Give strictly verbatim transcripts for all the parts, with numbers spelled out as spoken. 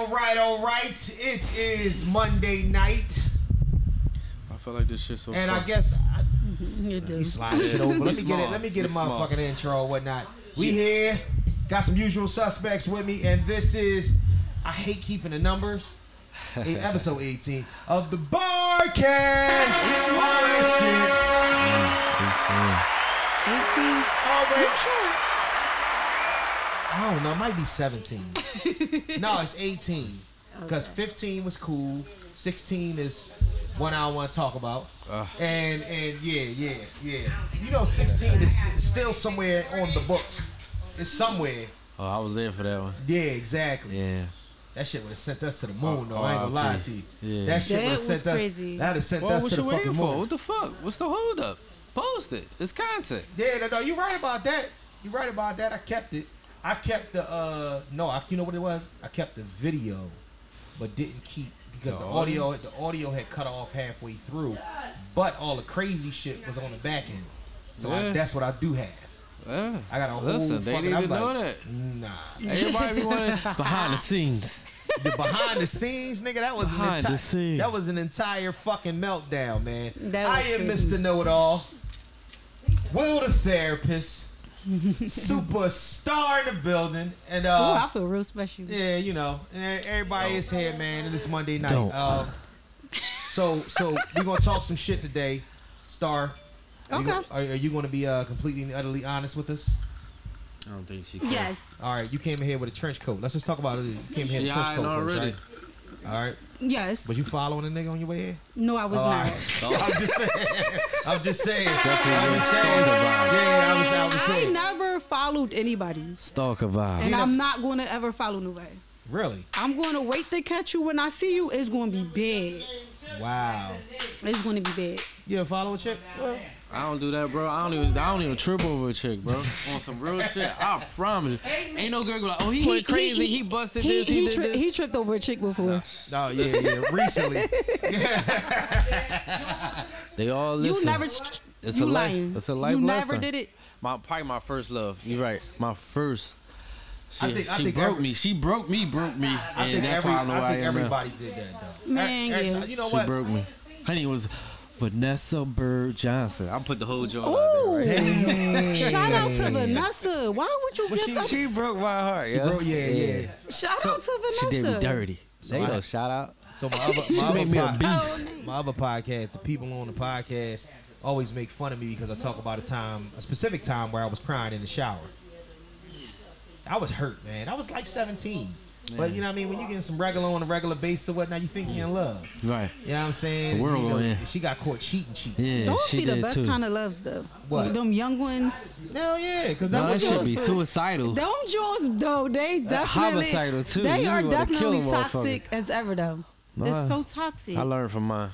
all right, all right. It is Monday night. I feel like this shit's so And fun. I guess I, you do. Slide yeah. shit over. Let me get it. Let me get a motherfucking intro or whatnot. We here. Got some usual suspects with me, and this is, I hate keeping the numbers, episode eighteen of the BarKast. All that shit. eighteen. eighteen. All right. Sure. I don't know. It might be seventeen. No, it's eighteen. Because okay. fifteen was cool. sixteen is one I want to talk about. Uh, and, and yeah, yeah, yeah. You know, sixteen is still somewhere on the books. It's somewhere. Oh, I was there for that one. Yeah, exactly. Yeah. That shit would have sent us to the moon, though. Oh, I ain't gonna lie to you. Yeah. That shit would have sent us. Crazy. That would sent well, us to the fucking for? moon. What the fuck? What's the hold up? Post it. It's content. Yeah, no, no, you right about that. You right about that. I kept it. I kept the uh no, I, you know what it was? I kept the video, but didn't keep because the, the audio, audio, the audio had cut off halfway through. Yes. But all the crazy shit was on the back end, so yeah. I, that's what I do have. Yeah. I got a Listen, whole they fucking. Need I'm to like, know that. Nah, everybody be wanting behind the scenes. The behind the scenes, nigga. That was behind an entire. That was an entire fucking meltdown, man. That I am crazy. Mister Know It All. Will the therapist. Superstar in the building, and uh, ooh, I feel real special. Yeah, you know, and everybody oh. is here, man, and it's Monday night. Don't. Uh, so, so we're gonna talk some shit today, Star. Are okay. You, are, are you gonna be uh, completely and utterly honest with us? I don't think she can. Yes. All right, you came in here with a trench coat. Let's just talk about it. You came in here with a trench coat first, right? All right. Yes. Was you following a nigga on your way here? No, I was oh, not. Right. I'm just saying. I'm just saying. Definitely I'm just saying. Yeah, I was. I was saying. I never followed anybody. Stalker vibe. And yes. I'm not going to ever follow nobody. Really? I'm going to wait to catch you when I see you. It's going to be bad. Wow. It's going to be bad. You ever follow a chick? Well, I don't do that, bro. I don't even. I don't even trip over a chick, bro. On some real shit, I promise. Ain't no girl go like, oh, he, he went crazy. He, he, he busted he, this. He, he did this. He tripped over a chick before. No. Oh yeah, yeah. Recently. They all listen. You never. It's you a lying. Life, it's a life you lesson. You never did it. My probably my first love. You're right. My first. She, I think, she I think broke every, me. She broke me. Broke me. I and think that's every, why I know I, I think everybody did that though. Man, I, yeah. I, you know she what? She broke me. Honey was. Vanessa Bird Johnson. I'll put the whole joint on there, right? Damn. Shout out to Vanessa. Why would you well, give up? She, she broke my heart, she yeah. broke, yeah, yeah, yeah. Shout so, out to Vanessa. She did me dirty. So there you go, shout out. So my other, my other, made me a beast. My other podcast, the people on the podcast always make fun of me because I talk about a time, a specific time where I was crying in the shower. I was hurt, man. I was like seventeen. Man. But you know what I mean? When you're getting some regular on a regular basis or whatnot, you think mm. you're in love. Right. You know what I'm saying? The world, you know, yeah. She got caught cheating, cheating. Yeah, those be the best too. Kind of loves, though. What? Them young ones. Hell yeah. Because that, no, that should be for, suicidal. Them jaws, though, they definitely. Uh, homicidal, too. They you are definitely toxic as ever, though. Nah, it's so toxic. I learned from mine.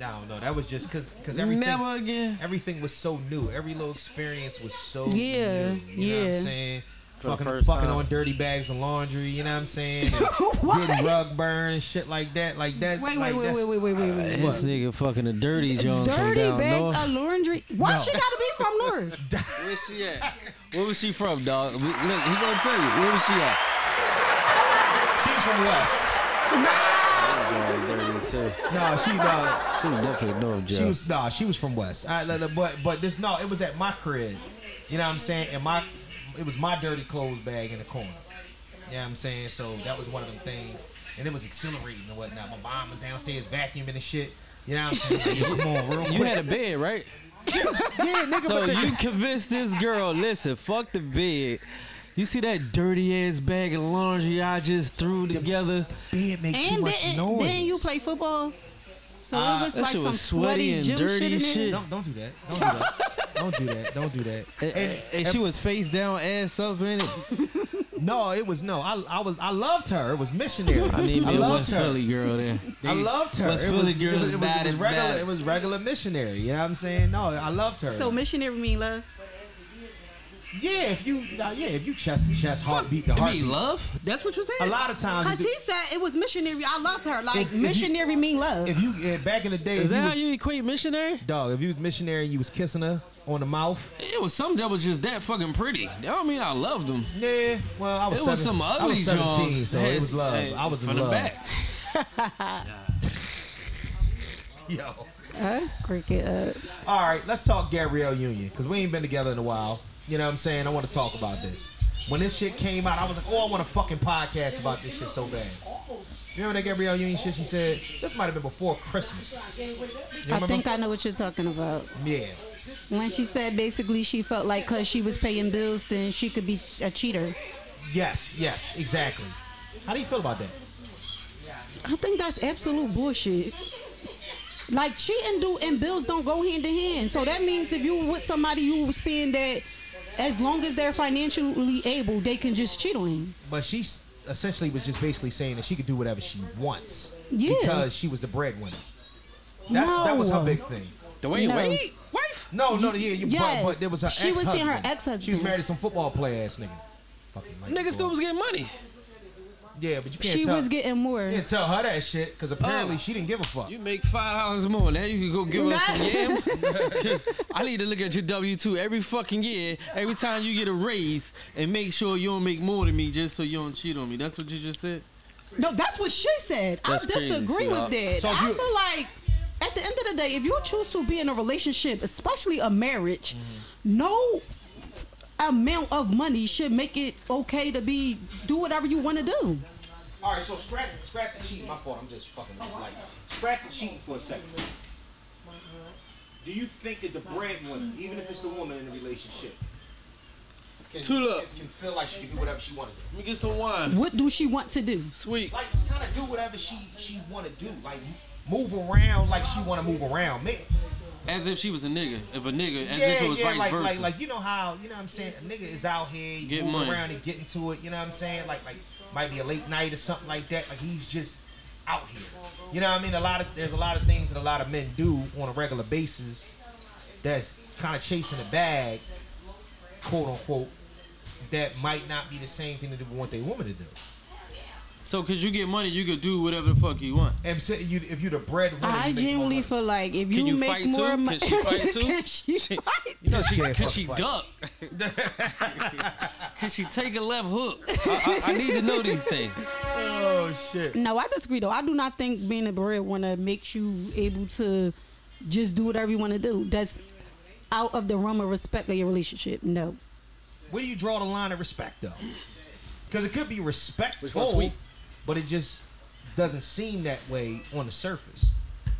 No, no, that was just because because everything, Never again. everything was so new. Every little experience was so yeah, new. You yeah. know what I'm saying? Fucking, fucking on dirty bags and laundry, you know what I'm saying? Getting rug burn and shit like that. Like that's wait, like wait, that's, wait, wait, wait, wait, wait, wait. Uh, this nigga fucking a dirty John. Dirty down bags north. Of laundry. Why no. she gotta be from north? Where she at? Where was she from, dog? Look, he gonna tell you. Where was she at? She's from west. Nah. That's dirty too. No, she uh, she was definitely no joke. She was nah, she was from west. I, but but this no, it was at my crib. You know what I'm saying? And my. It was my dirty clothes bag in the corner. You know what I'm saying? So that was one of them things. And it was exhilarating and whatnot. My mom was downstairs vacuuming and shit. You know what I'm saying? Like, come on, real quick. You had a bed, right? Yeah, nigga. So you convinced this girl, listen, fuck the bed. You see that dirty-ass bag of laundry I just threw the, together? The bed make too much noise. And then you play football. So uh, it was like some was sweaty, sweaty and gym dirty shit. In shit. It. Don't, don't do that. Don't do that. Don't do that. Don't do that. And, and, and she was face down, ass up in it. No, it was no. I, I was I loved her. It was missionary. I mean, I it was Philly girl there. I loved her. West Philly girl is bad and bad. It was regular missionary. You know what I'm saying? No, I loved her. So missionary mean love. Yeah, if you, you know, yeah, if you chest to chest, heartbeat to heartbeat. You mean love? That's what you're saying. A lot of times, because he said it was missionary. I loved her. Like if, if missionary you, mean love. If you yeah, back in the day, is that you was, how you equate missionary? Dog, if you was missionary, you was kissing her on the mouth. It was some that was just that fucking pretty. That don't mean I loved them. Yeah, well, I was. It seven, was some ugly. I was seventeen, Jones, so has, it was love. Hey, I was in love. From the back. Yo. Uh, cricket up. All right, let's talk Gabrielle Union because we ain't been together in a while. You know what I'm saying? I want to talk about this. When this shit came out, I was like, oh, I want a fucking podcast about this shit so bad. You remember that Gabrielle Union shit she said? This might have been before Christmas. I think I know what you're talking about. Yeah. When she said basically she felt like because she was paying bills, then she could be a cheater. Yes, yes, exactly. How do you feel about that? I think that's absolute bullshit. Like, cheating do and bills don't go hand in hand. So that means if you were with somebody, you were seeing that as long as they're financially able, they can just cheat on him. But she essentially was just basically saying that she could do whatever she wants. Yeah. Because she was the breadwinner. That's, no. That was her big thing. Dwayne, no. Wait, wife? No, no, yeah, you, yes. but, but there was her ex-husband. She was seeing her ex-husband. She was married to some football player-ass nigga. Fucking nigga still was getting money. Yeah, but you can't she tell. She was getting more. You can't tell her that shit because apparently oh, she didn't give a fuck. You make five dollars more now. You can go give us some yams. Just, I need to look at your W two every fucking year, every time you get a raise, and make sure you don't make more than me just so you don't cheat on me. That's what you just said. No, that's what she said. That's I disagree crazy, with that. So I feel like at the end of the day, if you choose to be in a relationship, especially a marriage, mm-hmm. no. amount of money should make it okay to be do whatever you want to do. All right, so scrap, scrap the cheat. My fault. I'm just fucking like scrap the cheating for a second. Do you think that the breadwinner, even if it's the woman in the relationship, can, can feel like she can do whatever she want to do? Let me get some wine. What do she want to do? Sweet. Like just kind of do whatever she she want to do. Like move around like she want to move around, man. As if she was a nigga. If a nigga, as yeah, if it was yeah, vice like, versa. Like, like, you know how, you know what I'm saying? A nigga is out here, you move money. around and get into it, you know what I'm saying? Like, like, might be a late night or something like that. Like, he's just out here. You know what I mean? A lot of, there's a lot of things that a lot of men do on a regular basis that's kind of chasing a bag, quote unquote, that might not be the same thing that they want their woman to do. So, because you get money, you could do whatever the fuck you want. And say you, if you're the breadwinner, I genuinely feel like if you, you make more money, can you fight too? Can she fight too? You know, she, can she duck? Can she take a left hook? I, I, I need to know these things. Oh shit! No, I disagree though. I do not think being a breadwinner makes you able to just do whatever you want to do. That's out of the realm of respect of your relationship. No. Where do you draw the line of respect though? Because it could be respectful. But it just doesn't seem that way on the surface.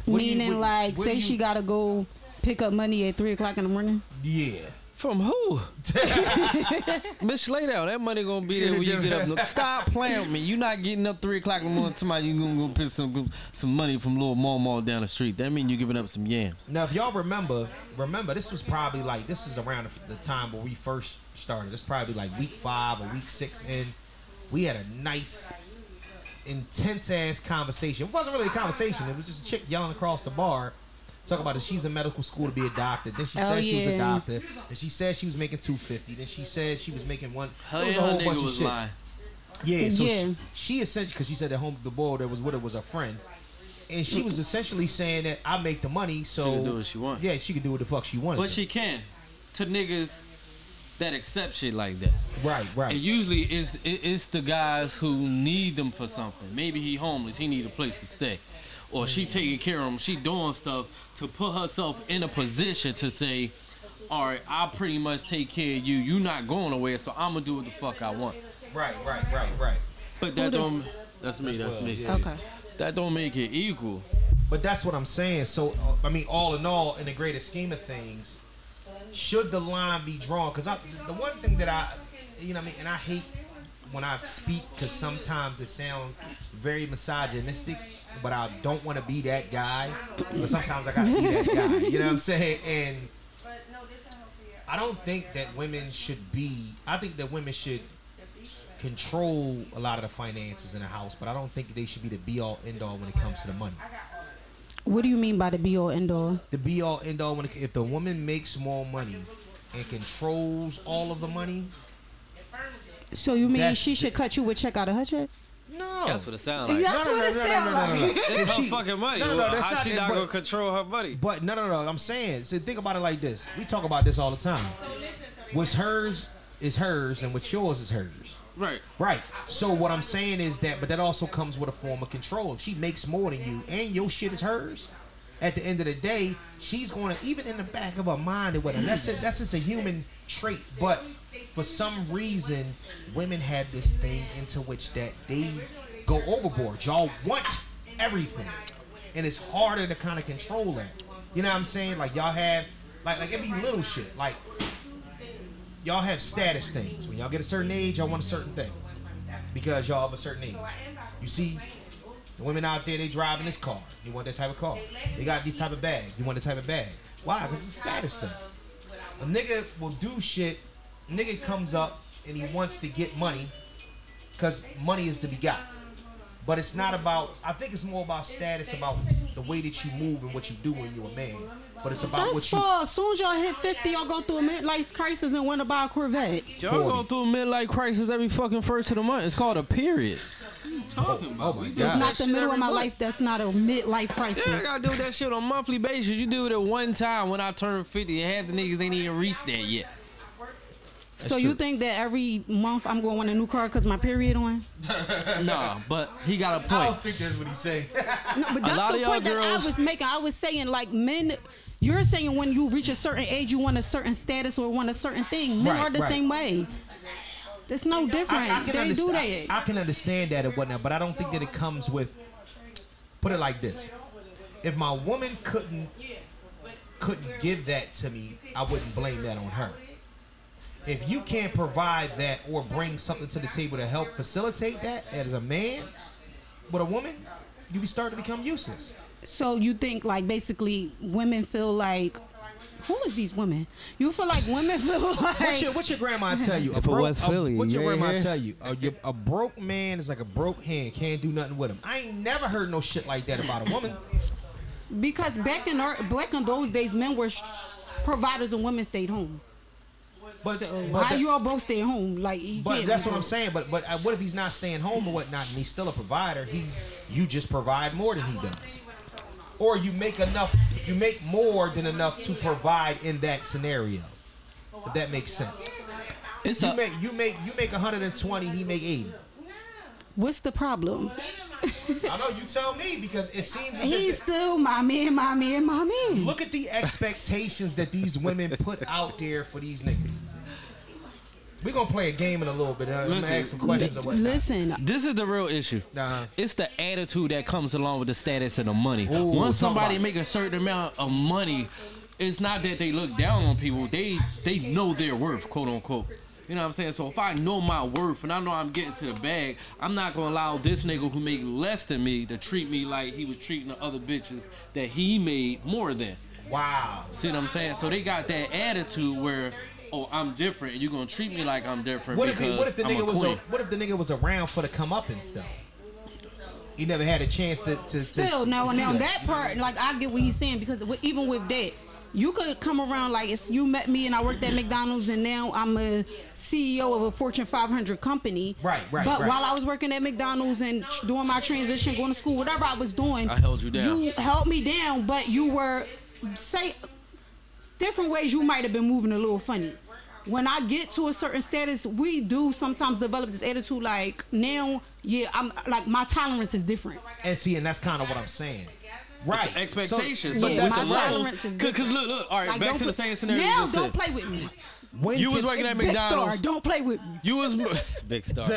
What Meaning, you, what, like, say you, she gotta go pick up money at three o'clock in the morning. Yeah. From who? Bitch, lay down. That money gonna be there when you get up. Look, stop playing with me. You not getting up three o'clock in the morning tomorrow. You gonna go pick some some money from little Mom down the street. That mean you giving up some yams. Now, if y'all remember, remember this was probably like this is around the time where we first started. It's probably like week five or week six in. We had a nice. Intense ass conversation. It wasn't really a conversation. It was just a chick yelling across the bar, talking about that she's in medical school to be a doctor. Then she oh, said yeah. she was a doctor. Then she said she was making two fifty. Then she said she was making one. Her, was a whole her nigga bunch was of shit. lying. Yeah. So yeah. She, she essentially, because she said at home the boy that was with her was her friend, and she was essentially saying that I make the money, so she can do what she wants. Yeah, she can do what the fuck she wanted. But to. she can to niggas that accept shit like that. Right, right. And usually it's, it, it's the guys who need them for something. Maybe he homeless, he need a place to stay. Or she taking care of him, she doing stuff to put herself in a position to say, all right, I pretty much take care of you. You not going nowhere, so I'm going to do what the fuck I want. Right, right, right, right. But that don't... That's me, that's me. Okay. That don't make it equal. But that's what I'm saying. So, I mean, all in all, in the greater scheme of things, should the line be drawn? Because the one thing that I, you know what I mean, and I hate when I speak because sometimes it sounds very misogynistic, but I don't want to be that guy. But sometimes I got to be that guy. You know what I'm saying? And I don't think that women should be, I think that women should control a lot of the finances in the house, but I don't think they should be the be-all, end-all when it comes to the money. What do you mean by the be all end all? The be all end all when it, if the woman makes more money and controls all of the money. So you mean that's she should cut you with check out of her check? No. That's what it sounds like. That's no, no, what no, it sounds no, no, no, no, like. No, no, no. It's her fucking money. No, no, no, How not, she not but, gonna control her money? But no, no, no. I'm saying, so think about it like this. We talk about this all the time. So listen, so what's hers is hers, and what's yours is hers. Right. Right. So what I'm saying is that, but that also comes with a form of control. If she makes more than you, and your shit is hers, at the end of the day, she's going to, even in the back of her mind and whatever, that's, it, that's just a human trait. But for some reason, women have this thing into which that they go overboard. Y'all want everything. And it's harder to kind of control that. You know what I'm saying? Like, y'all have, like, like every little shit. Like, y'all have status things. When y'all get a certain age, y'all want a certain thing. Because y'all have a certain age. You see? The women out there, they driving this car. You want that type of car. They got these type of bag. You want that type of bag. Why? Because it's a status thing. A nigga will do shit. A nigga comes up and he wants to get money because money is to be got. But it's not about, I think it's more about status, about the way that you move and what you do when you're a man. But it's about That's what you... As soon as y'all hit fifty, y'all go through a midlife crisis and want to buy a Corvette. Y'all go through a midlife crisis every fucking first of the month. It's called a period. What are you talking about? Oh, oh my God. It's not the middle of my life. That's not a midlife crisis. Yeah, I gotta do that shit on a monthly basis. You do it at one time when I turn fifty and half the niggas ain't even reached that yet. That's so true. You think that every month I'm going to want a new car because my period on? Nah, but he got a point. I don't think that's what he said. No, but that's the point that I was making. I was saying, like, men, you're saying when you reach a certain age, you want a certain status or want a certain thing. Men right, are the right. same way. It's no different. I, I they do that. I, I can understand that and whatnot, but I don't think that it comes with, put it like this. If my woman couldn't, couldn't give that to me, I wouldn't blame that on her. If you can't provide that or bring something to the table to help facilitate that as a man with a woman, you start to become useless. So you think, like, basically women feel like, who is these women? You feel like women feel like... What's your, what's your grandma tell you? A broke, West Philly, a, what's your grandma here? Tell you? A, your, a broke man is like a broke hand, can't do nothing with him. I ain't never heard no shit like that about a woman. Because back in, our, back in those days, men were providers and women stayed home. But, so, but how that, you all both stay home? Like, he but can't that's what home. I'm saying. But but uh, what if he's not staying home or whatnot, and he's still a provider? He's you just provide more than he does, or you make enough. You make more than enough to provide in that scenario. If that makes sense. It's you a, make you make you make one hundred twenty. He make eighty. What's the problem? I know you tell me because it seems as he's if still my man, my man, my man. Look at the expectations that these women put out there for these niggas. We're going to play a game in a little bit. I'm going to ask some questions. Or listen. This is the real issue. Uh-huh. It's the attitude that comes along with the status and the money. Ooh, once somebody somebody make a certain amount of money, it's not that they look down on people. They, they know their worth, quote unquote. You know what I'm saying? So if I know my worth and I know I'm getting to the bag, I'm not going to allow this nigga who make less than me to treat me like he was treating the other bitches that he made more than. Wow. See what I'm saying? So they got that attitude where... Oh, I'm different, and you're gonna treat me like I'm different. What if he, what if the nigga was a, what if the nigga was around for the come up and stuff? He never had a chance to. to Still to, no, and on that part, like I get what he's saying because even with that, you could come around like it's, you met me and I worked at McDonald's and now I'm a C E O of a Fortune five hundred company. Right, right. But right. while I was working at McDonald's and doing my transition, going to school, whatever I was doing, I held you down. You held me down, but you were say. Different ways you might have been moving a little funny. When I get to a certain status, we do sometimes develop this attitude like, now, yeah, I'm like my tolerance is different. And see, and that's kind of what I'm saying. Right. Expectations. So, so yeah, my tolerance is different. Because look, look, all right, like, back to the same scenario. Now, you don't said. play with me. When you was working at McDonald's. Big Star, don't play with me. You was Big Star.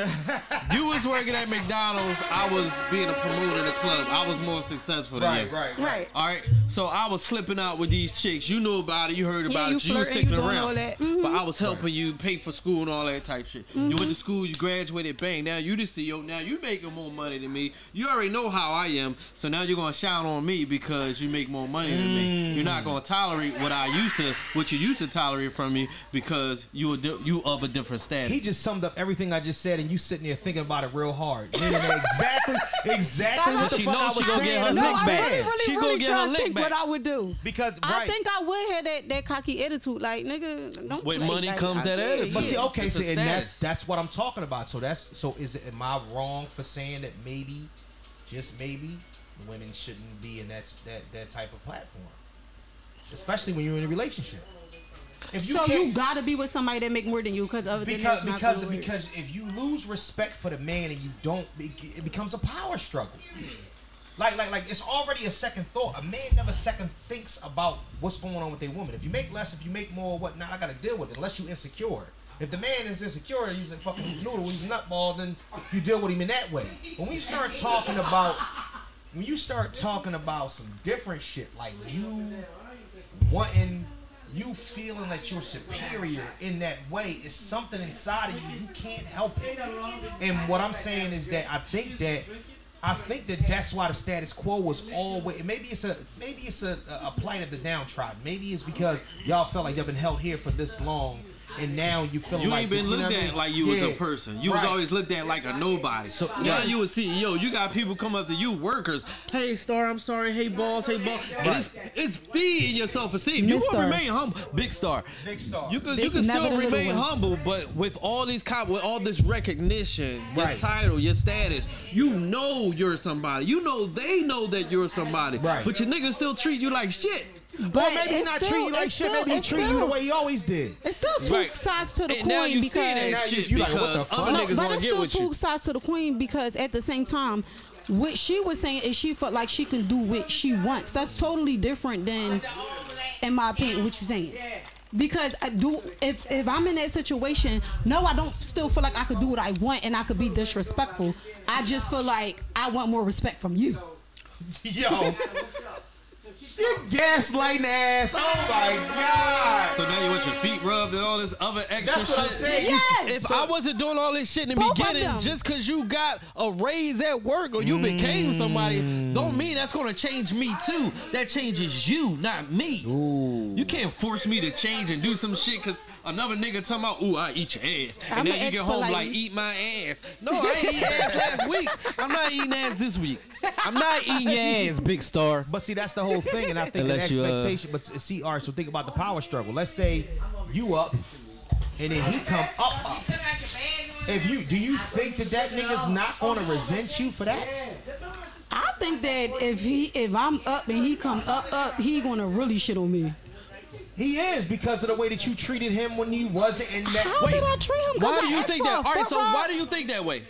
You was working at McDonald's. I was being a promoter in the club. I was more successful than right, you. Right, right, right. All right. So I was slipping out with these chicks. You knew about it. You heard about yeah, it. You, you were sticking you around. Mm-hmm. But I was helping right. you pay for school and all that type shit. Mm-hmm. You went to school. You graduated. Bang. Now you the C E O. Now you making more money than me. You already know how I am. So now you're gonna shout on me. me because you make more money than me. You're not gonna tolerate what I used to, what you used to tolerate from me because you you of a different status. He just summed up everything I just said, and you sitting there thinking about it real hard. You know exactly, exactly. What the she fuck knows I was she gonna get her no, lick I back. Really, really, she really gonna get her lick back. What I would do because right. I think I would have that that cocky attitude, like nigga. Don't with money like comes that attitude. But see, okay, see, and that's that's what I'm talking about. So that's so is it? Am I wrong for saying that maybe? Just maybe women shouldn't be in that that that type of platform, especially when you're in a relationship. If you so you gotta be with somebody that make more than you, because other because than because not because if you lose respect for the man and you don't, it becomes a power struggle. Like like like it's already a second thought. A man never second thinks about what's going on with their woman. If you make less, if you make more, whatnot, I gotta deal with it. Unless you insecure. If the man is insecure, he's a fucking noodle, he's a nutball, then you deal with him in that way. But when you start talking about, when you start talking about some different shit, like you wanting, you feeling that you're superior in that way, is something inside of you, you can't help it. And what I'm saying is that I think that, I think that that's why the status quo was always. Maybe it's a maybe it's a, a plight of the downtrodden. Maybe it's because y'all felt like you've been held here for this long, and now you feel like you ain't like, been looked you know at I mean? Like you yeah. was a person. You right. was always looked at like a nobody. So, now right. you a C E O. You got people come up to you, workers. Hey, star, I'm sorry. Hey, boss. Hey, boss. Right. And it's it's feeding your self esteem. You can remain humble, big star. Big star. You can big, you can still remain humble, but with all these cop, with all this recognition, your right. title, your status, you know. You're somebody. You know they know that you're somebody. Right. But your niggas still treat you like shit. But well, maybe he not still, treat you like shit. Still, maybe he treat still, you the way he always did. It's still two right. sides to the and coin now you because see that shit you because like, what the fuck? Other niggas no, but it's get still with two you. Sides to the queen because at the same time, what she was saying is she felt like she can do what she wants. That's totally different than, in my opinion, what you saying. Because I do, if if I'm in that situation, no, I don't still feel like I could do what I want and I could be disrespectful. I just feel like I want more respect from you. Yo, you gaslighting ass! Oh my god! So now you want your feet rubbed and all this other extra That's what shit. I'm saying. Yes. If so, I wasn't doing all this shit in the beginning, just because you got a raise at work or you mm. became somebody, don't mean that's gonna change me too. That changes you, not me. Ooh. You can't force me to change and do some shit because another nigga talking about, ooh, I eat your ass, and I'm then you get home like, like eat my ass. No, I ain't eat ass last week. I'm not eating ass this week. I'm not eating your ass, big star. But see, that's the whole thing. And I think an expectation, you, uh, but see, all right, so think about the power struggle. Let's say you up, and then he come up, up. If you, do you think that that nigga's not gonna resent you for that? I think that if he, if I'm up and he come up, up, he gonna really shit on me. He is because of the way that you treated him when you wasn't in that. How Wait, did I treat him? Why I do you think that? All right, so why do you think that way?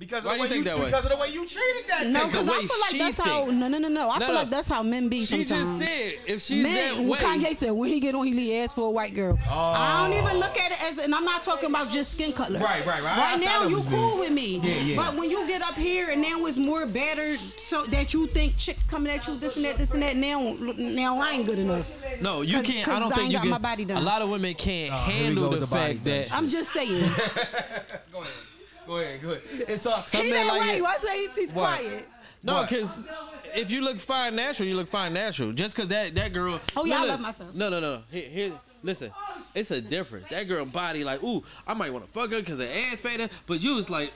Because of, why the way you think you, that because way? Of the way you treated that No, because I feel like that's thinks. How... No, no, no, no. I no, feel no. like that's how men be she sometimes. She just said, if she's men, that way... Kanye said, when he get on, he leave ass for a white girl. Oh. I don't even look at it as... And I'm not talking about just skin color. Right, right, right. Right now, you cool me. with me. Yeah, yeah. But when you get up here and now it's more better so that you think chicks coming at you, this and that, this and that, now, now I ain't good enough. No, you Cause, can't... Cause I don't I think you can... My body done. A lot of women can't oh, handle the fact that... I'm just saying. Go ahead. Go ahead, go ahead. It's all something like way. Why say he's, he's quiet? No, because if you look fine natural, you look fine natural. Just because that, that girl... Oh, yeah, no, I love myself. No, no, no. Here, here, listen, it's a difference. That girl body like, ooh, I might want to fuck her because her ass faded. But you was like,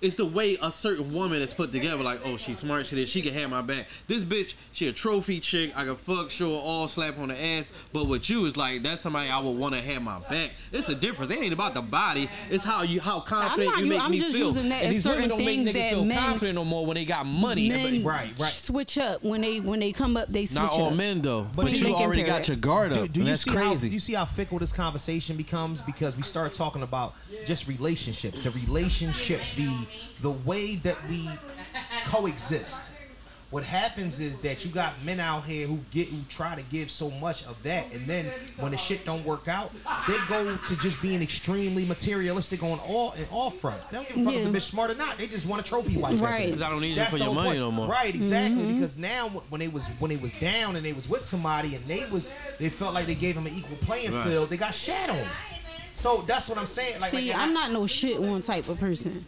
it's the way a certain woman is put together. Like, oh, she's smart, she did, she can have my back. This bitch, she a trophy chick. I can fuck, show her all, slap on the ass. But with you, it's like, that's somebody I would want to have my back. It's a difference. It ain't about the body. It's how you, how confident you make I'm me just feel. Using that and these women don't make niggas feel confident no more when they got money. Men right, right. switch up. When they when they come up, they switch up. Not all up. men, though. But, but you already got your guard up. Do, do and that's crazy. How, you see how fickle this conversation becomes? Because we start talking about just relationships. The relationship, the... the way that we coexist. What happens is that you got men out here who get who try to give so much of that, and then when the shit don't work out, they go to just being extremely materialistic on all in all fronts. They don't give a fuck yeah. if the bitch smart or not. They just want a trophy wife. Right. Because I don't need That's you for your money point. no more. Right. Exactly. Mm-hmm. Because now when they was when they was down and they was with somebody and they was they felt like they gave them an equal playing right. field, they got shat on. So that's what I'm saying. Like, See, like, I'm not no shit one type of person.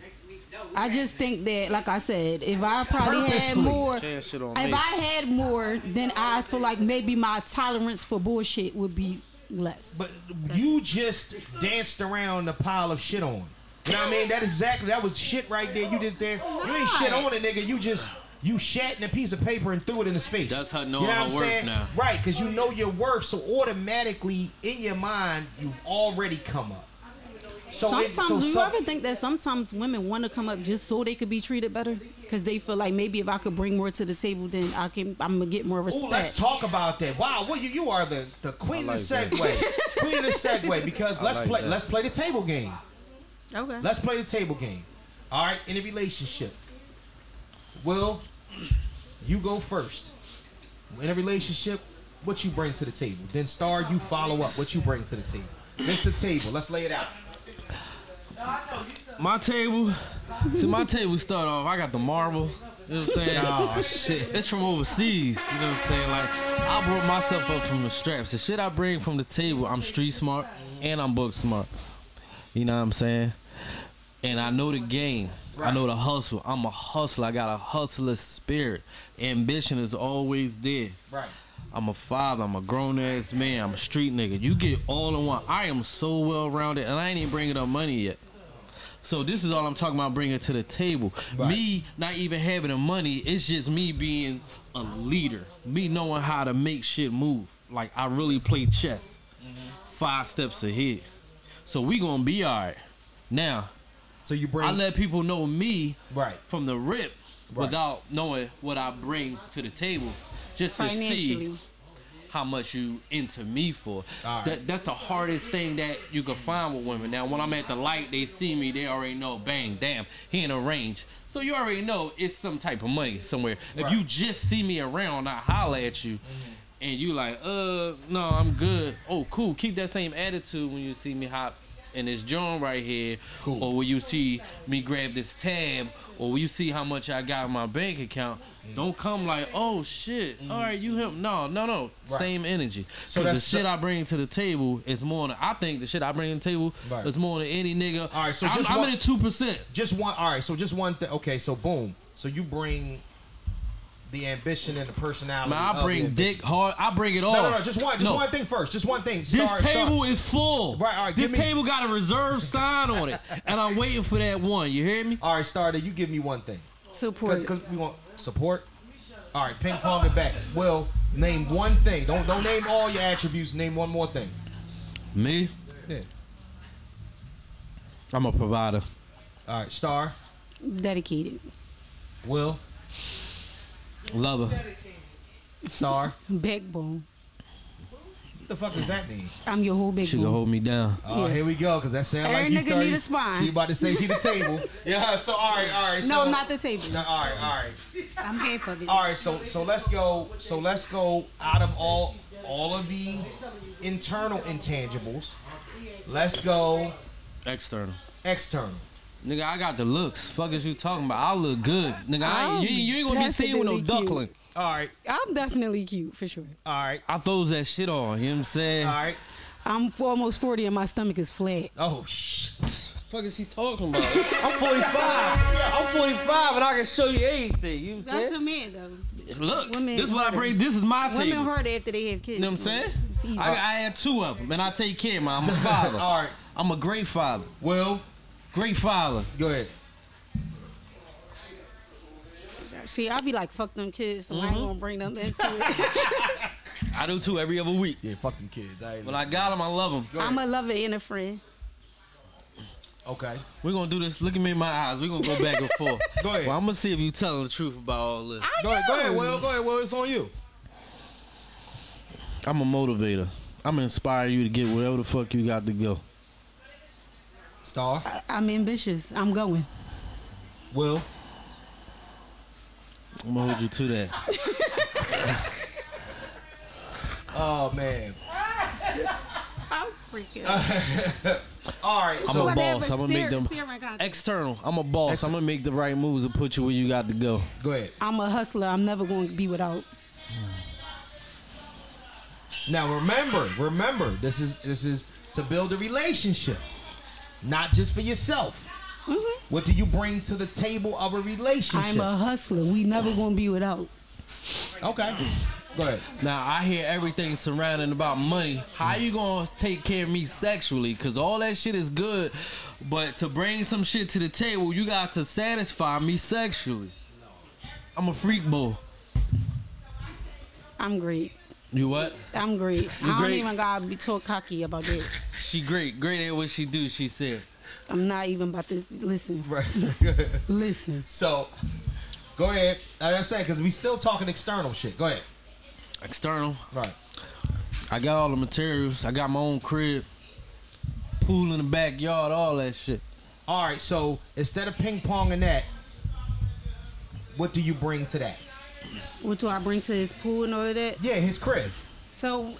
I just think that, like I said, if I probably had more, if I had more, then I feel like maybe my tolerance for bullshit would be less. But you just danced around a pile of shit on. You know what I mean? That exactly, that was shit right there. You just danced. You ain't shit on a nigga. You just, you shat in a piece of paper and threw it in his face. That's her knowing her worth now. Right, because you know your worth, so automatically in your mind, you've already come up. So sometimes, it, so, do you so, ever think that sometimes women want to come up just so they could be treated better? Because they feel like maybe if I could bring more to the table, then I can, I'm going to get more respect. Ooh, let's talk about that. Wow, well, you, you are the, the queen like of the segue. Queen of the segue, because let's, like play, let's play the table game. Okay. Let's play the table game. All right, in a relationship. Will, you go first. In a relationship, what you bring to the table. Then, Star, you follow up what you bring to the table. Mister Table, let's lay it out. My table, see, my table start off, I got the marble, you know what I'm saying? Oh, shit. It's from overseas, you know what I'm saying? Like, I brought myself up from the straps. The shit I bring from the table, I'm street smart and I'm book smart. You know what I'm saying? And I know the game. Right. I know the hustle. I'm a hustler. I got a hustler spirit. Ambition is always there. Right. I'm a father. I'm a grown-ass man. I'm a street nigga. You get all in one. I am so well-rounded, and I ain't even bringing up money yet. So this is all I'm talking about bringing to the table. Right. Me not even having the money, it's just me being a leader. Me knowing how to make shit move. Like, I really play chess. Mm-hmm. Five steps ahead. So we gonna be all right. Now, so you bring, I let people know me right from the rip right. without knowing what I bring to the table. Just to see how much you into me for. Right. That, that's the hardest thing that you can find with women. Now, when I'm at the light, they see me, they already know, bang, damn, he in a range. So you already know it's some type of money somewhere. Right. If you just see me around, I holler at you, mm-hmm. and you like, uh, no, I'm good. Oh, cool, keep that same attitude when you see me hop in this joint right here, cool. or will you see me grab this tab, or will you see how much I got in my bank account? Mm. Don't come like, oh shit, mm. all right, you him. No, no, no, right. same energy. So the shit so I bring to the table is more than, I think the shit I bring to the table right. is more than any nigga. All right, so just I'm, one, I'm in two percent. Just one, all right, so just one thing, okay, so boom. So you bring the ambition and the personality. Man, I bring dick hard. I bring it all. No, no, no. Just one. Just no. one thing first. Just one thing. Star, this table star. is full. Right. All right. This table got a reserve sign on it, and I'm waiting for that one. You hear me? All right, Starter. You give me one thing. Support. Because we want support. All right. Ping pong it back. Well, name one thing. Don't don't name all your attributes. Name one more thing. Me. Yeah. I'm a provider. All right, Star. Dedicated. Will. Lover. Star. Backbone. What the fuck does that mean? I'm your whole backbone. She gonna hold me down. Oh, yeah. Here we go, because that sounds like you started. Every nigga need a spine. She about to say she the table. Yeah, so all right, all right. No, I'm so, not the table. No, all right, all right. I'm here for this. All right, so so let's go. So let's go out of all all of the internal intangibles. Let's go. External. External. Nigga, I got the looks. Fuck is you talking about? I look good. Nigga, I ain't, you, you ain't gonna be seen with no duckling. All right. I'm definitely cute, for sure. All right. I throws that shit on, you know what I'm saying? All right. I'm almost forty and my stomach is flat. Oh, shit. Fuck is she talking about? I'm forty-five. I'm forty-five and I can show you anything, you know what I'm saying? That's a man, though. Look, women this is what harder. I bring. This is my table. Women harder after they have kids. You know what I'm saying? I, I had two of them and I take care of mine. I'm a father. All right. I'm a great father. Well... Great father. Go ahead. See, I be like, fuck them kids, so mm-hmm. I ain't gonna bring them into it. I do too every other week. Yeah, fuck them kids. I ain't but I got them, I love them. Go I'm ahead. A lover and a friend. Okay. We're gonna do this. Look at me in my eyes. We're gonna go back and forth. Go ahead. Well, I'm gonna see if you telling the truth about all this. I go know. ahead, go ahead, Will. Go ahead, Will. It's on you. I'm a motivator. I'm gonna inspire you to get whatever the fuck you got to go. Star. I, I'm ambitious. I'm going. Will. I'm going to hold you to that. Oh, man. I'm freaking out. All right. I'm so a boss. I'm going to make them external. I'm a boss. External. I'm going to make the right moves and put you where you got to go. Go ahead. I'm a hustler. I'm never going to be without. Now, remember, remember, this is this is to build a relationship. Not just for yourself. Mm-hmm. What do you bring to the table of a relationship? I'm a hustler. We never gonna be without. Okay. Go ahead. Now, I hear everything surrounding about money. How you gonna take care of me sexually? Because all that shit is good, but to bring some shit to the table, you got to satisfy me sexually. I'm a freak boy. I'm great. You what? I'm great. You're I don't great. even gotta be too cocky about that. She great. Great at what she do, she said. I'm not even about to listen. Right. Listen. So, go ahead. Like I said, because we still talking external shit. Go ahead. External. Right. I got all the materials. I got my own crib, pool in the backyard, all that shit. All right. So instead of ping ponging that, what do you bring to that? What do I bring to his pool and all of that? Yeah, his crib. So,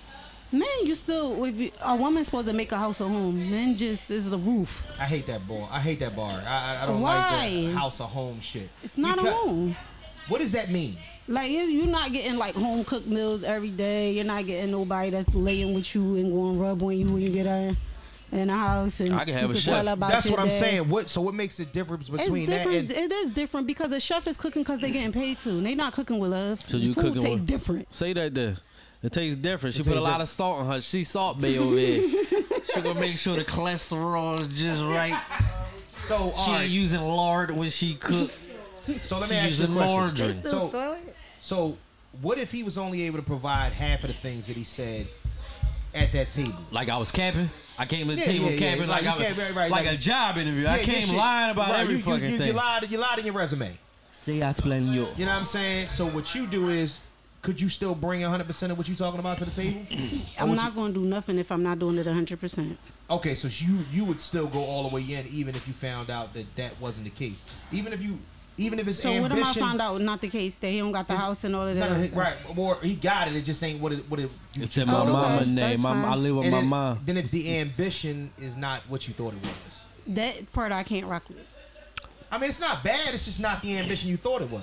man, you still if you, a woman's supposed to make a house a home. Men just is the roof. I hate that bar. I hate that bar. I, I don't Why? like that house a home shit. It's not because, a home. What does that mean? Like, you're not getting, like, home-cooked meals every day. You're not getting nobody that's laying with you and going rub on you when you get out in the house. And I can have a chef. That's what I'm saying. What? So what makes the difference between that and... It is different because a chef is cooking because they're getting paid to. They're not cooking with love. So you cooking with... Food tastes different. Say that there. It tastes different. She put a lot of salt on her. She salt bae over there. She gonna make sure the cholesterol is just right. So she ain't using lard when she cook. So let me ask you a question. So, so what if he was only able to provide half of the things that he said at that table? Like I was capping? I came to the yeah, table yeah, capping yeah. like, like, I was, right, right. like a job interview. Yeah, I came shit, lying about right. every you, fucking you, you, thing. You lied, you lied in your resume. See, I explain you. You know what I'm saying? So what you do is, could you still bring one hundred percent of what you're talking about to the table? I'm not going to do nothing if I'm not doing it one hundred percent. Okay, so you, you would still go all the way in even if you found out that that wasn't the case. Even if you... Even if it's so ambition, what am I found out not the case that he don't got the house and all of that? No, he, right, or he got it. It just ain't what it. What it it's in my oh, mama's name. My, I live with and my it, mom. Then if the ambition is not what you thought it was, that part I can't rock with. I mean, it's not bad. It's just not the ambition you thought it was.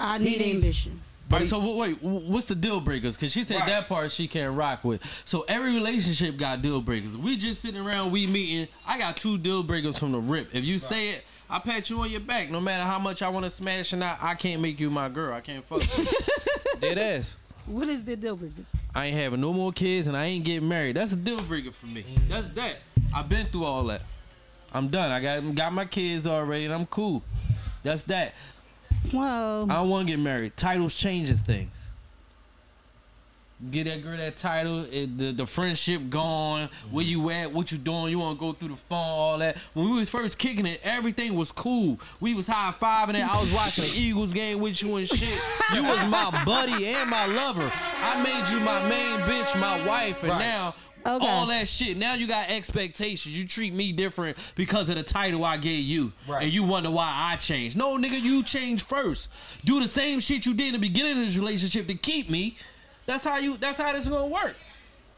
I need needs, ambition. But right, so wait, what's the deal breakers? Because she said right. that part she can't rock with. So every relationship got deal breakers. We just sitting around, we meeting. I got two deal breakers from the rip. If you right. say it, I pat you on your back. No matter how much I want to smash and I, I can't make you my girl. I can't fuck you. Dead ass. What is the deal breakers? I ain't having no more kids and I ain't getting married. That's a deal breaker for me. Mm. That's that. I've been through all that. I'm done. I got got my kids already and I'm cool. That's that. Well, I don't want to get married. Titles changes things. Get that girl that title, it, the, the friendship gone. Where you at, what you doing, you want to go through the phone, all that. When we was first kicking it, everything was cool. We was high-fiving it. I was watching the Eagles game with you and shit. You was my buddy and my lover. I made you my main bitch, my wife, and right. now... Okay. All that shit. Now you got expectations. You treat me different because of the title I gave you. Right. And you wonder why I changed. No, nigga, you changed first. Do the same shit you did in the beginning of this relationship to keep me. That's how you. That's how this is going to work.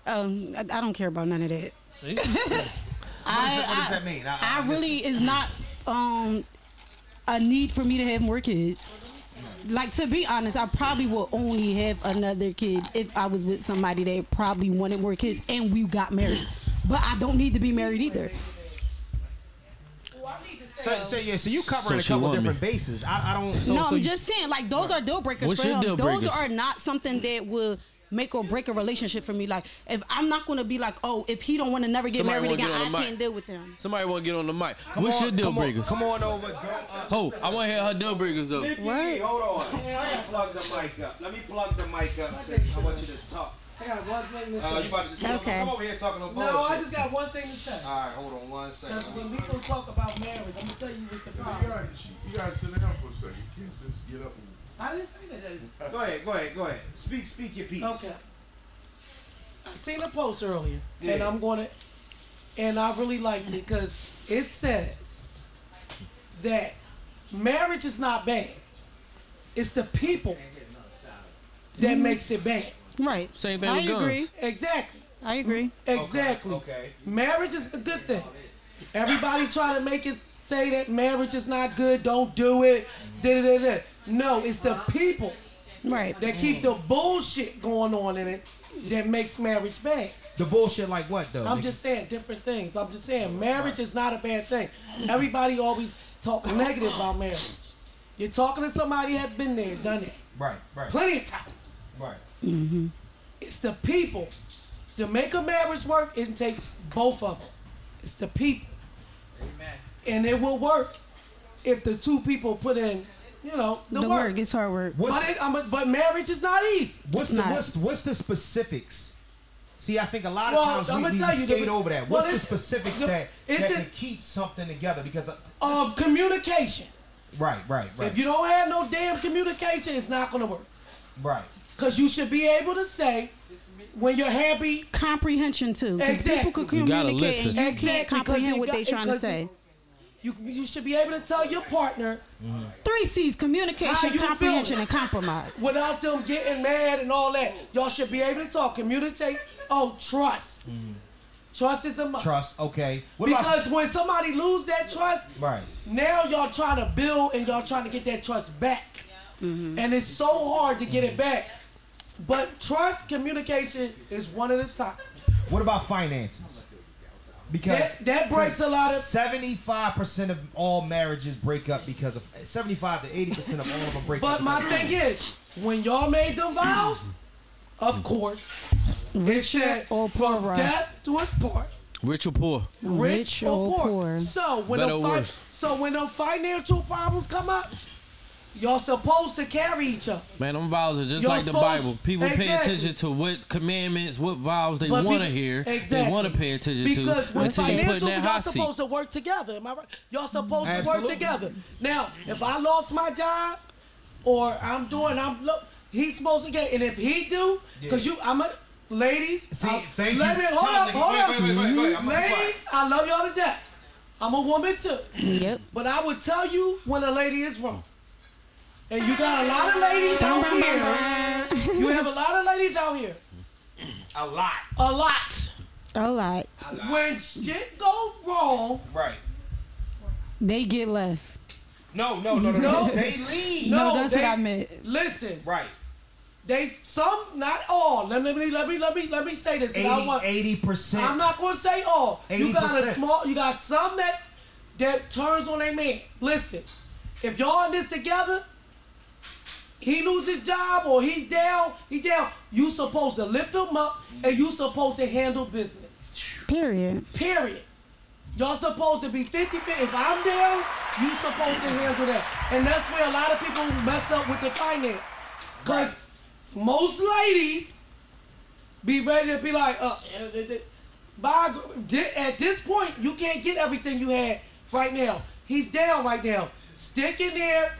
Um, I, I don't care about none of that. See? what, I, is that, what does that mean? I, I, I really is not um, a need for me to have more kids. Like, to be honest, I probably would only have another kid if I was with somebody that probably wanted more kids and we got married. But I don't need to be married either. So, so yeah, so you covering so a couple different me. bases. I, I don't. So, no, so I'm you, just saying, like, those right. are deal breakers What's for him. Deal breakers? Those are not something that will make or break a relationship for me. Like, if I'm not going to be like, oh, if he don't want to never get Somebody married again, I mic. can't deal with him. Somebody want to get on the mic. Come What's on, your deal breakers? On, come on over. Ho, I want to hear her deal breakers, though. Nikki, what? Hold on. Let me plug the mic up. Let me plug the mic up. I want you to talk. I got one thing to say. Uh, you about to, okay. Come over here talking no bullshit. No, I just got one thing to say. All right, hold on one second. Because when we don't talk about marriage, I'm going to tell you what's the problem. You got to sit down for a second. You can't just get up and... I didn't say that. Go ahead, go ahead, go ahead. Speak, speak your piece. Okay. I seen a post earlier, yeah. and I'm going to, and I really liked it because it says that marriage is not bad. It's the people that mm-hmm. makes it bad. Right. Same thing with guns. I agree. Exactly. I agree. Exactly. Okay. Okay. Marriage is a good thing. Everybody try to make it say that marriage is not good, don't do it, da da da. No, it's the people right. that keep the bullshit going on in it that makes marriage bad. The bullshit like what, though? I'm nigga? just saying different things. I'm just saying marriage right. is not a bad thing. Everybody always, talk negative about marriage. You're talking to somebody that's been there, done it. Right, right. Plenty of times. Right. Mm-hmm. It's the people. To make a marriage work, it takes both of them. It's the people. Amen. And it will work if the two people put in, you know, the, the work. work. It's hard work. But, it, a, but marriage is not easy. What's, not. The, what's, what's the specifics? See, I think a lot of well, times we, we, we skate the, over that. What's well, the specifics the, that, that can keep something together? Because of, um, communication. Right, right, right. If you don't have no damn communication, it's not going to work. Right. Because you should be able to say when you're happy. Comprehension, too. Because exactly. people could communicate and you exactly. can't comprehend you what they're trying to say. You, you should be able to tell your partner. Mm-hmm. Three C's, communication, comprehension, feel? and compromise. Without them getting mad and all that. Y'all should be able to talk, communicate. Oh, trust. Mm-hmm. Trust is a must. Trust, okay. What because about when somebody lose that trust, right. now y'all trying to build and y'all trying to get that trust back. Mm-hmm. And it's so hard to get mm-hmm. it back. But trust, communication is one of the top. What about finances? Because that, that breaks a lot of... seventy-five percent of all marriages break up because of... seventy-five to eighty percent of all of them break but up. But my thing is, when y'all made them vows, of course, it said or from right. death to us part. Rich or poor. Rich, Rich or poor. poor. So, when the so when the financial problems come up, y'all supposed to carry each other. Man, them vows are just You're like the Bible. People exactly. pay attention to what commandments, what vows they want to hear. Exactly. They want to pay attention because to. Because when financially, y'all supposed to work together. Am I right? Y'all supposed Absolutely. to work together. Now, if I lost my job, or I'm doing, I'm look, he's supposed to get. And if he do, because yeah. you, I'm a ladies. See, I'll, thank let you. Me, hold up, hold up, wait, wait, wait, wait, wait. ladies. I love y'all to death. I'm a woman too. Yep. But I would tell you when a lady is wrong. And you got a lot of ladies out here. You have a lot of ladies out here. A lot. A lot. A lot. A lot. When shit go wrong. Right. They get left. No, no, no, no, no. no. They leave. No, no that's they, what I meant. Listen. Right. They, some, not all. Let me, let me, let me, let me say this. eighty percent. I'm not going to say all. eighty percent. You got a small, you got some that, that turns on their man. Listen. If y'all in this together, he loses his job or he's down, he down. You supposed to lift him up and you supposed to handle business. Period. Period. Y'all supposed to be fifty fifty. If I'm down, you supposed to handle that. And that's where a lot of people mess up with the finance. Because right. most ladies be ready to be like, uh, by, at this point, you can't get everything you had right now. He's down right now. Stick in there.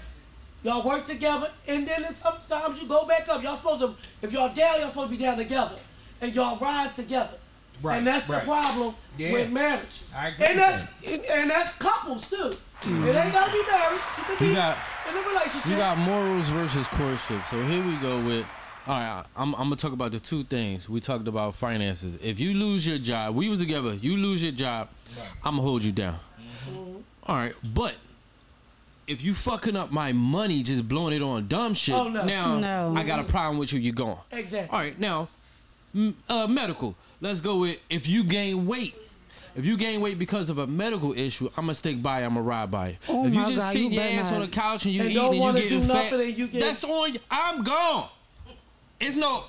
Y'all work together, and then sometimes you go back up. Y'all supposed to, if y'all down, y'all supposed to be down together, and y'all rise together. Right, and that's right. the problem yeah. with marriage. I agree and that's that. and, and that's couples too. Mm-hmm. It ain't gotta be marriage. It could be got, in a relationship. You got morals versus courtship. So here we go with. All right, I'm, I'm gonna talk about the two things we talked about finances. If you lose your job, we was together. You lose your job, right. I'm gonna hold you down. Mm-hmm. All right, but. If you fucking up my money, just blowing it on dumb shit, oh, no. now no. I got a problem with you, you're gone. Exactly. All right, now, uh, medical. Let's go with if you gain weight. If you gain weight because of a medical issue, I'm going to stick by, I'm going to ride by. Oh if you just God, sit you your ass not. on the couch and you eat and you getting fat, you get... that's on you. I'm gone. It's no...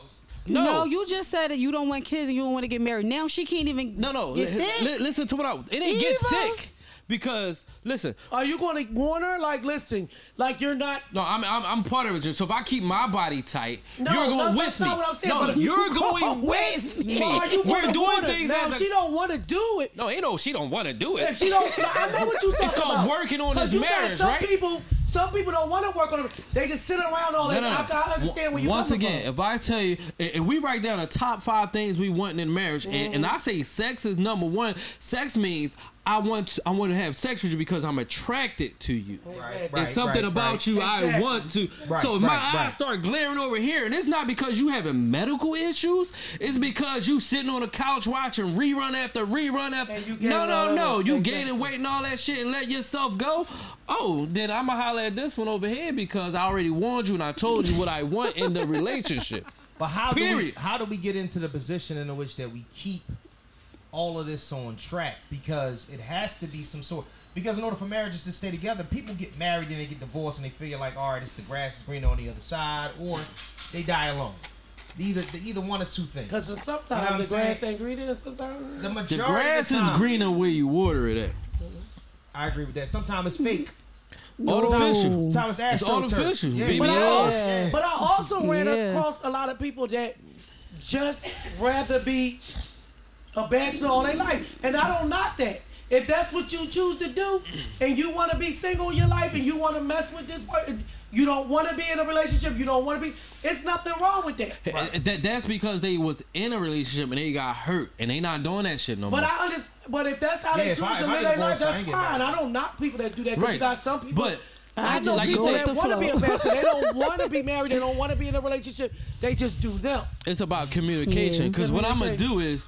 No. no, you just said that you don't want kids and you don't want to get married. Now she can't even No, no. Get thick. Listen to what I... It ain't get sick. Because listen, are you going to warn her? Like, listen, like you're not. No, I'm I'm, I'm part of it. So if I keep my body tight, no, you're going no, with that's me. Not what I'm saying, no, you're going with me. Are you We're doing things now, as she a, don't want to do it. No, ain't no, she don't want to do it. If she don't, I know what you talking about. It's called working on this marriage, some right? People, some people don't want to work on it. They just sit around all that. No, no, no. I, I understand where you Once again, from. If I tell you, if we write down the top five things we want in marriage, mm. and, and I say sex is number one, sex means. I want to, I want to have sex with you because I'm attracted to you. Right, There's something right, about right. you exactly. I want to. Right, so if right, my right. eyes start glaring over here, and it's not because you having medical issues. It's because you sitting on the couch watching rerun after rerun after. No, no, no. You exactly. gaining weight and all that shit and let yourself go. Oh, then I'm going to holler at this one over here because I already warned you and I told you what I want in the relationship. But how do, we, how do we get into the position in which that we keep all of this on track, because it has to be some sort. Because in order for marriages to stay together, people get married and they get divorced and they feel like, all right, it's the grass is greener on the other side, or they die alone. Either the, either one or two things. Because sometimes, you know, the saying? grass ain't greener. Sometimes the majority the grass of the time, is greener where you water it at. I agree with that. Sometimes it's fake. Artificial. No. Sometimes it's, it's artificial. Yeah. But, I also, yeah. but I also ran yeah. across a lot of people that just rather be a bachelor all their life, and I don't knock that. If that's what you choose to do, and you want to be single in your life, and you want to mess with this person, you don't want to be in a relationship, you don't want to be, it's nothing wrong with that. Right. that. That's because they was in a relationship and they got hurt, and they not doing that shit no but more. But I understand. But if that's how yeah, they choose I, to live their life, that's fine. I don't knock people that do that, because right. you got some people. But I know like people that want to be a bachelor. They don't want to be married. They don't want to be in a relationship. They just do them. It's about communication. Because yeah, what I'm going to do is,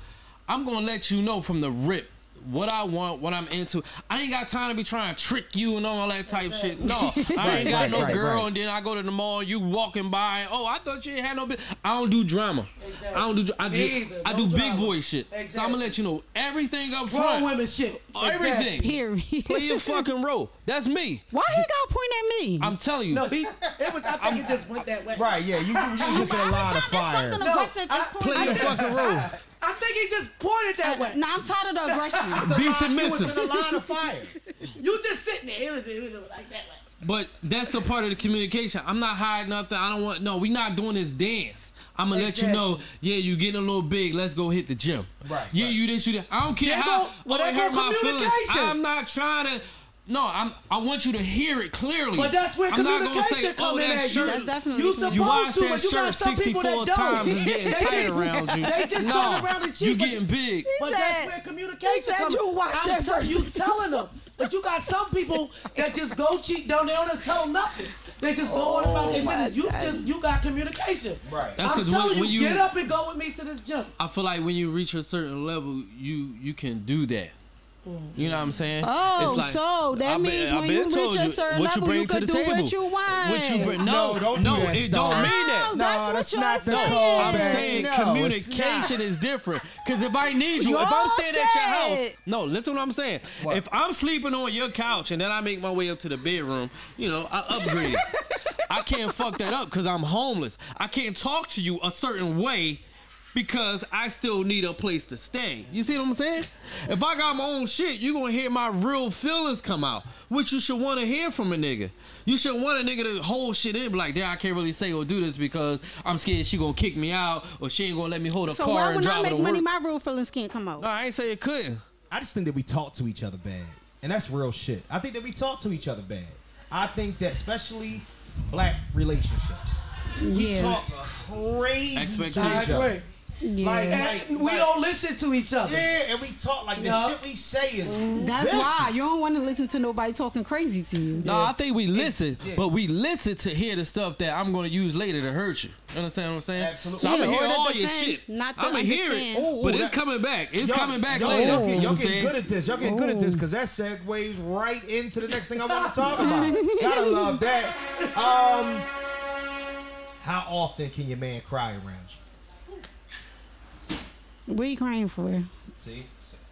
I'm going to let you know from the rip what I want, what I'm into. I ain't got time to be trying to trick you and all that type shit. No, I right, ain't got right, no right, girl right. and then I go to the mall and you walking by, oh, I thought you ain't had no bitch. I don't do drama. Exactly. I don't do I, just, I do no big drama. boy shit. Exactly. So I'm gonna let you know everything up front. Grown women shit. Everything. Exactly. Period. Play your fucking role. That's me. Why he got to point at me? I'm telling you. No, he, it was, I think I'm, it just went that way. Right, yeah. You, you, you just a lot of fire. No, I, play your fucking role. I think he just pointed that way. No, I'm tired of the aggression. Be submissive. You was in a line of fire. You just sitting there. It was, it was like that way. But that's the part of the communication. I'm not hiding nothing. I don't want. No, we not doing this dance. I'm gonna exactly. let you know. Yeah, you getting a little big. Let's go hit the gym. Right. Yeah, right. you this, you that. I don't care they how. Well, they hurt my feelings. I'm not trying to. No, I'm. I want you to hear it clearly. But that's where I'm communication not gonna say, come oh, in. That shirt, that's definitely you supposed you wash to, that you shirt sixty-four times and getting tight just, around you. They just no, turn around and cheat. You getting big. But said, that's where communication comes. You watch that first. You telling them, but you got some people that just go cheat down. They don't tell nothing. They just go oh, on about their business. You God. just you got communication. Right. That's I'm telling when, when you, you get up and go with me to this gym. I feel like when you reach a certain level, you you can do that. You know what I'm saying? Oh, it's like, so that I means be, when you reach a certain level, you, you can do table. what you want. What you bring, no, no, don't no, do that, it don't mean that. No, that's, no, that's what you're saying. I'm saying no, communication is different. Because if I need you, Y'all if I'm staying said. at your house, no, listen to what I'm saying. What? If I'm sleeping on your couch and then I make my way up to the bedroom, you know, I upgrade. I can't fuck that up because I'm homeless. I can't talk to you a certain way, because I still need a place to stay. You see what I'm saying? If I got my own shit, you gonna hear my real feelings come out, which you should wanna hear from a nigga. You should want a nigga to hold shit in, be like, damn, I can't really say or do this because I'm scared she gonna kick me out or she ain't gonna let me hold a so car and drive it to work. So why when I make money, my real feelings can't come out? No, I ain't say it couldn't. I just think that we talk to each other bad, and that's real shit. I think that we talk to each other bad. I think that especially black relationships. We yeah. talk crazy Expectation. to each other. Yeah. Like, like, we like, don't listen to each other. Yeah, and we talk like no. the shit we say is That's vicious. why you don't want to listen to nobody talking crazy to you. No, yeah. I think we listen, yeah. but we listen to hear the stuff that I'm going to use later to hurt you. You understand what I'm saying? Absolutely. So yeah, I'm going to hear all defend, your shit. Not I'm going to hear it, ooh, ooh, but that, it's coming back. It's yo, coming back yo, later. Y'all get, yo, get good at this. Y'all get good at this because that segues right into the next thing I want to talk about. Gotta love that. Um, how often can your man cry around you? What are you crying for? See?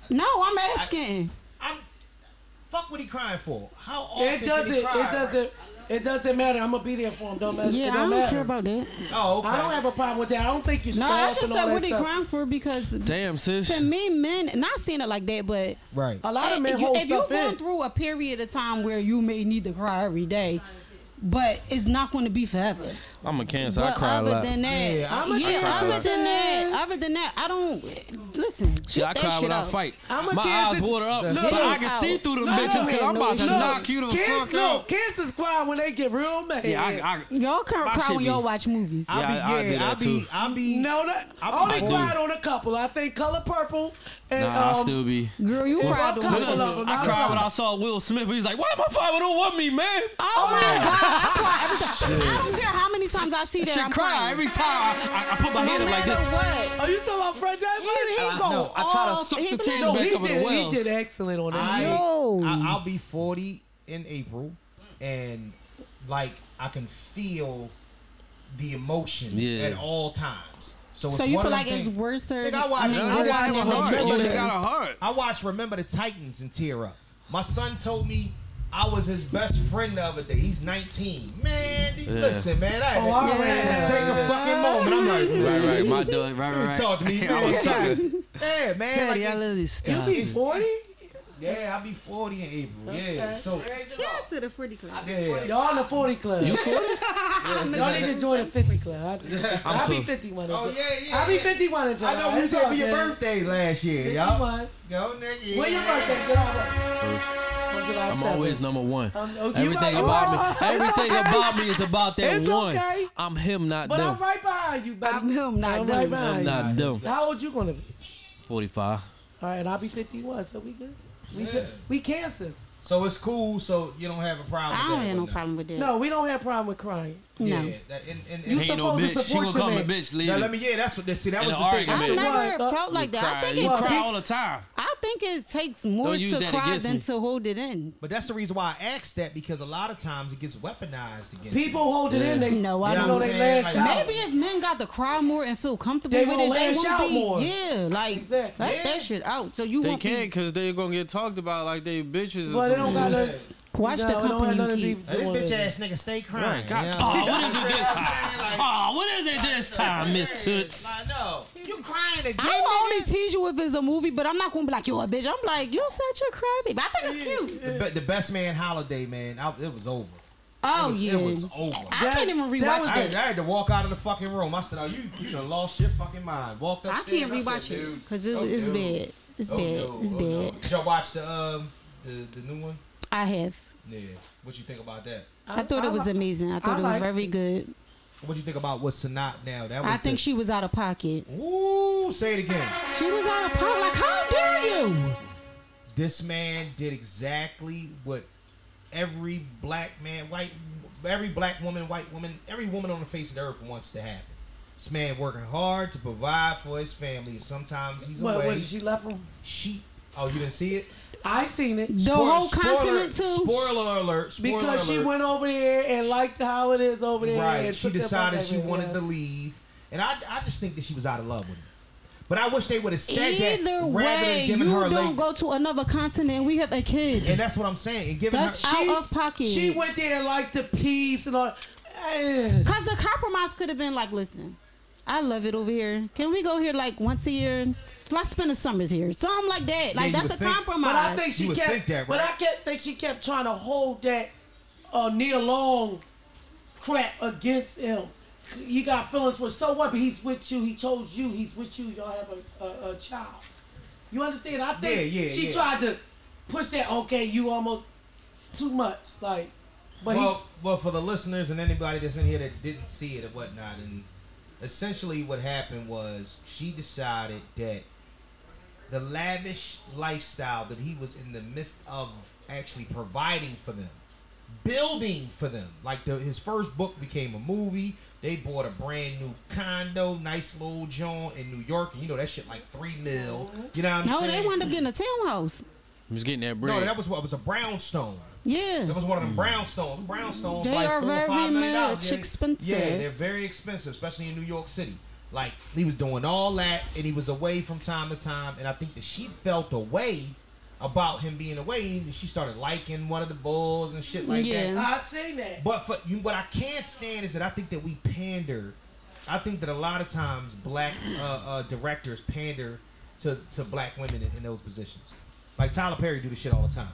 No, I'm asking. I, I'm, fuck what he crying for. How often It doesn't, he cry, it doesn't, right? it doesn't matter. I'm going to be there for him. Don't matter. Yeah, it don't I don't matter. care about that. Oh, okay. I don't have a problem with that. I don't think you No, I just said what he crying for because Damn, sis. to me, men, not saying it like that, but right. a lot of men hold stuff in. If you're going through a period of time where you may need to cry every day, but it's not going to be forever. I'm a cancer. But I cry other a lot. Than that, yeah, I'm a yeah other lot. than that, other than that, I don't listen. See, I cry when I fight. I'm a My cancer. eyes water up, no, but I can out. see through them no, bitches because no, I'm about no, to no. knock you the Kids, fuck no. up. Cancers cry when they get real mad. Yeah, y'all cry, cry when y'all watch movies. Yeah, I be. Yeah, I, I, I be. I be. No, that only cried on a couple. I think Color Purple. And, nah, um, I still be. Girl, you cried. I cried when I saw Will Smith. He's like, "Why my father don't want me, man?" Oh my god. I cry every time. I don't care how many times I see that. She I'm cry crying. every time. I, I put my no hand up like this. What? Are you talking about Fred Davis? He, he uh, go no, I try to suck the tears no, back up did, in the well. He did excellent on that. I, I, I'll be forty in April, and like I can feel the emotion yeah. at all times. So, so you feel like it's worse? I, mean, I watch. I, mean, I, watch I, watch got a heart. I watch Remember the Titans and tear up. My son told me I was his best friend the other day. He's nineteen. Man, yeah. listen, man. I oh, had yeah. to take a fucking moment. I'm like, right, right, my dog, right, right. You talk to me. I was like, yeah, man. Teddy, like, I love this stuff. You be forty? Yeah, I'll be forty in April. Okay. Yeah, so. She has to the forty club. Yeah. Y'all in the forty club. You forty? Y'all need to join the fifty club. I'll be fifty-one. Oh, yeah, yeah. I'll be fifty-one in July. I know you said for your birthday last year, y'all. Yo, nigga. When your birthday, July? I'm always number one. Um, okay, everything about me, everything about me is about that it's one. Okay. I'm him, not but them. But I'm right behind you. Baby. I'm him, not I'm them. Right behind I'm not them. How old you gonna be? forty-five. All right, and I'll be fifty-one. So we good. We yeah. we cancers. So it's cool. So you don't have a problem. I don't have no problem with that. No, we don't have a problem with crying. No. Yeah, that, and, and, and you ain't no bitch. She gonna call me bitch. Leave. Now, let me. Yeah, that's what. See, that was the thing. I never felt like that. I think you cry all the time. I think it takes more to cry than to hold it in. But that's the reason why I asked that, because a lot of times it gets weaponized against people. Me. Hold it yeah. in. They know. I don't know. They lash out. Maybe if men got to cry more and feel comfortable with it, they won't be. More. Yeah, like let that shit out. So you they can't because they're gonna get talked about like they bitches. But they don't gotta. Watch no, the company no, no, you keep. This bitch ass nigga stay crying. Right, you know? Oh, what is it this time? Like, oh, what is it this time, Miss Toots? I know. You crying again. I will only tease you if it's a movie, but I'm not going to be like, yo, bitch. I'm like, you're such a crybaby. But I think it's cute. The, be the Best Man Holiday, man, I, it was over. Oh, it was, yeah. It was over. I that, can't even rewatch that. I, it. I had to walk out of the fucking room. I said, oh, you, you done lost your fucking mind. Walked upstairs. I can't rewatch I said, it because it, oh, it's dude. bad. It's oh, bad. No, it's oh, bad. No. Did y'all watch the, um, the, the new one? I have. Yeah. What you think about that? I, I thought I it was like, amazing. I thought I it was like very it. good. What you think about what's Sanat now? That was I think the... she was out of pocket. Ooh, say it again. She was out of pocket. Like, how dare you? This man did exactly what every black man, white, every black woman, white woman, every woman on the face of the earth wants to happen. This man working hard to provide for his family. Sometimes he's what, away. What, she left him? She. Oh, you didn't see it? I seen it. The spoiler, whole continent spoiler, too. Spoiler alert! Spoiler because alert. She went over there and liked how it is over there. Right. And she decided she wanted yeah. to leave, and I, I just think that she was out of love with him. But I wish they would have said Either that way, rather than giving her. Either way, you don't go to another continent. We have a kid, and that's what I'm saying. And giving that's her, out she, of pocket. She went there and liked the peace and all. Because the compromise could have been like, listen, I love it over here. Can we go here like once a year? Let's spend the summers here. Something like that. Like, yeah, that's a think, compromise. But I think she kept think that, right? But I kept think she kept trying to hold that uh, Neil Long crap against him. You got feelings for so what? But he's with you. He chose you. He's with you. Y'all have a, a, a child. You understand? I think yeah, yeah, she yeah. tried to push that. Okay, you almost too much. Like, but well, well, for the listeners and anybody that's in here that didn't see it or whatnot, and essentially what happened was she decided that the lavish lifestyle that he was in the midst of actually providing for them, building for them. Like the, his first book became a movie. They bought a brand new condo, nice little joint in New York. And you know, that shit like three mil. You know what I'm no, saying? No, they wound up getting a townhouse. He was getting that bread. No, that was what it was a brownstone. Yeah. It was one of them brownstones. Brownstones they like are four or five million dollars. Expensive. Yeah, they're very expensive, especially in New York City. Like, he was doing all that, and he was away from time to time, and I think that she felt away about him being away, and she started liking one of the bulls and shit like yeah. that. I've seen that. But for, you, what I can't stand is that I think that we pander. I think that a lot of times black uh, uh, directors pander to, to black women in, in those positions. Like, Tyler Perry do this shit all the time.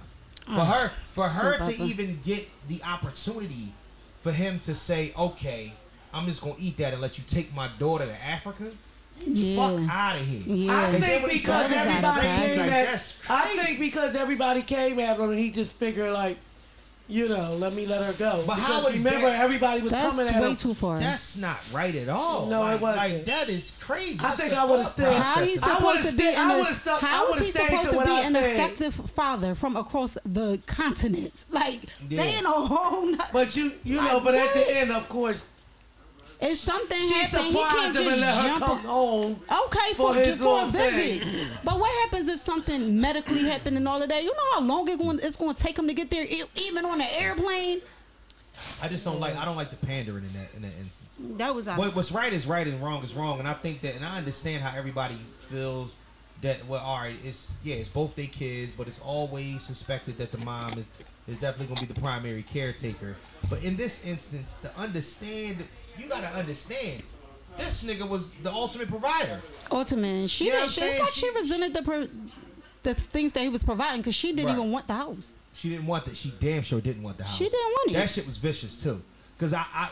For uh, her, for so her to even get the opportunity for him to say, okay, I'm just gonna eat that and let you take my daughter to Africa. Yeah. Fuck out of here. Yeah. I think because everybody came like, at. I think because everybody came at him, and he just figured like, you know, let me let her go. But because how is remember that? Everybody was that's coming at him. That's way too far. That's not right at all. No, like, it wasn't. Like that is crazy. I that's think I would have still. How he's supposed to be? I would have How is he supposed to be an effective father from across the continents? Like yeah. they in a whole. Not, but you, you like, know, but at the end, of course. If something happened, he can't just jump home. Okay, for, for, just for a visit. Thing. But what happens if something medically happened and all of that? You know how long it going, it's going to take him to get there, even on an airplane? I just don't like I don't like the pandering in that in that instance. That was what, what's right is right and wrong is wrong, and I think that, and I understand how everybody feels that. Well, all right, it's yeah, it's both their kids, but it's always suspected that the mom is is definitely gonna be the primary caretaker. But in this instance, to understand, you gotta understand. This nigga was the ultimate provider. Ultimate. She you know did. She, it's like she, she resented the pro, the things that he was providing because she didn't right. even want the house. She didn't want that. She damn sure didn't want the house. She didn't want it. That shit was vicious too. Because I, I,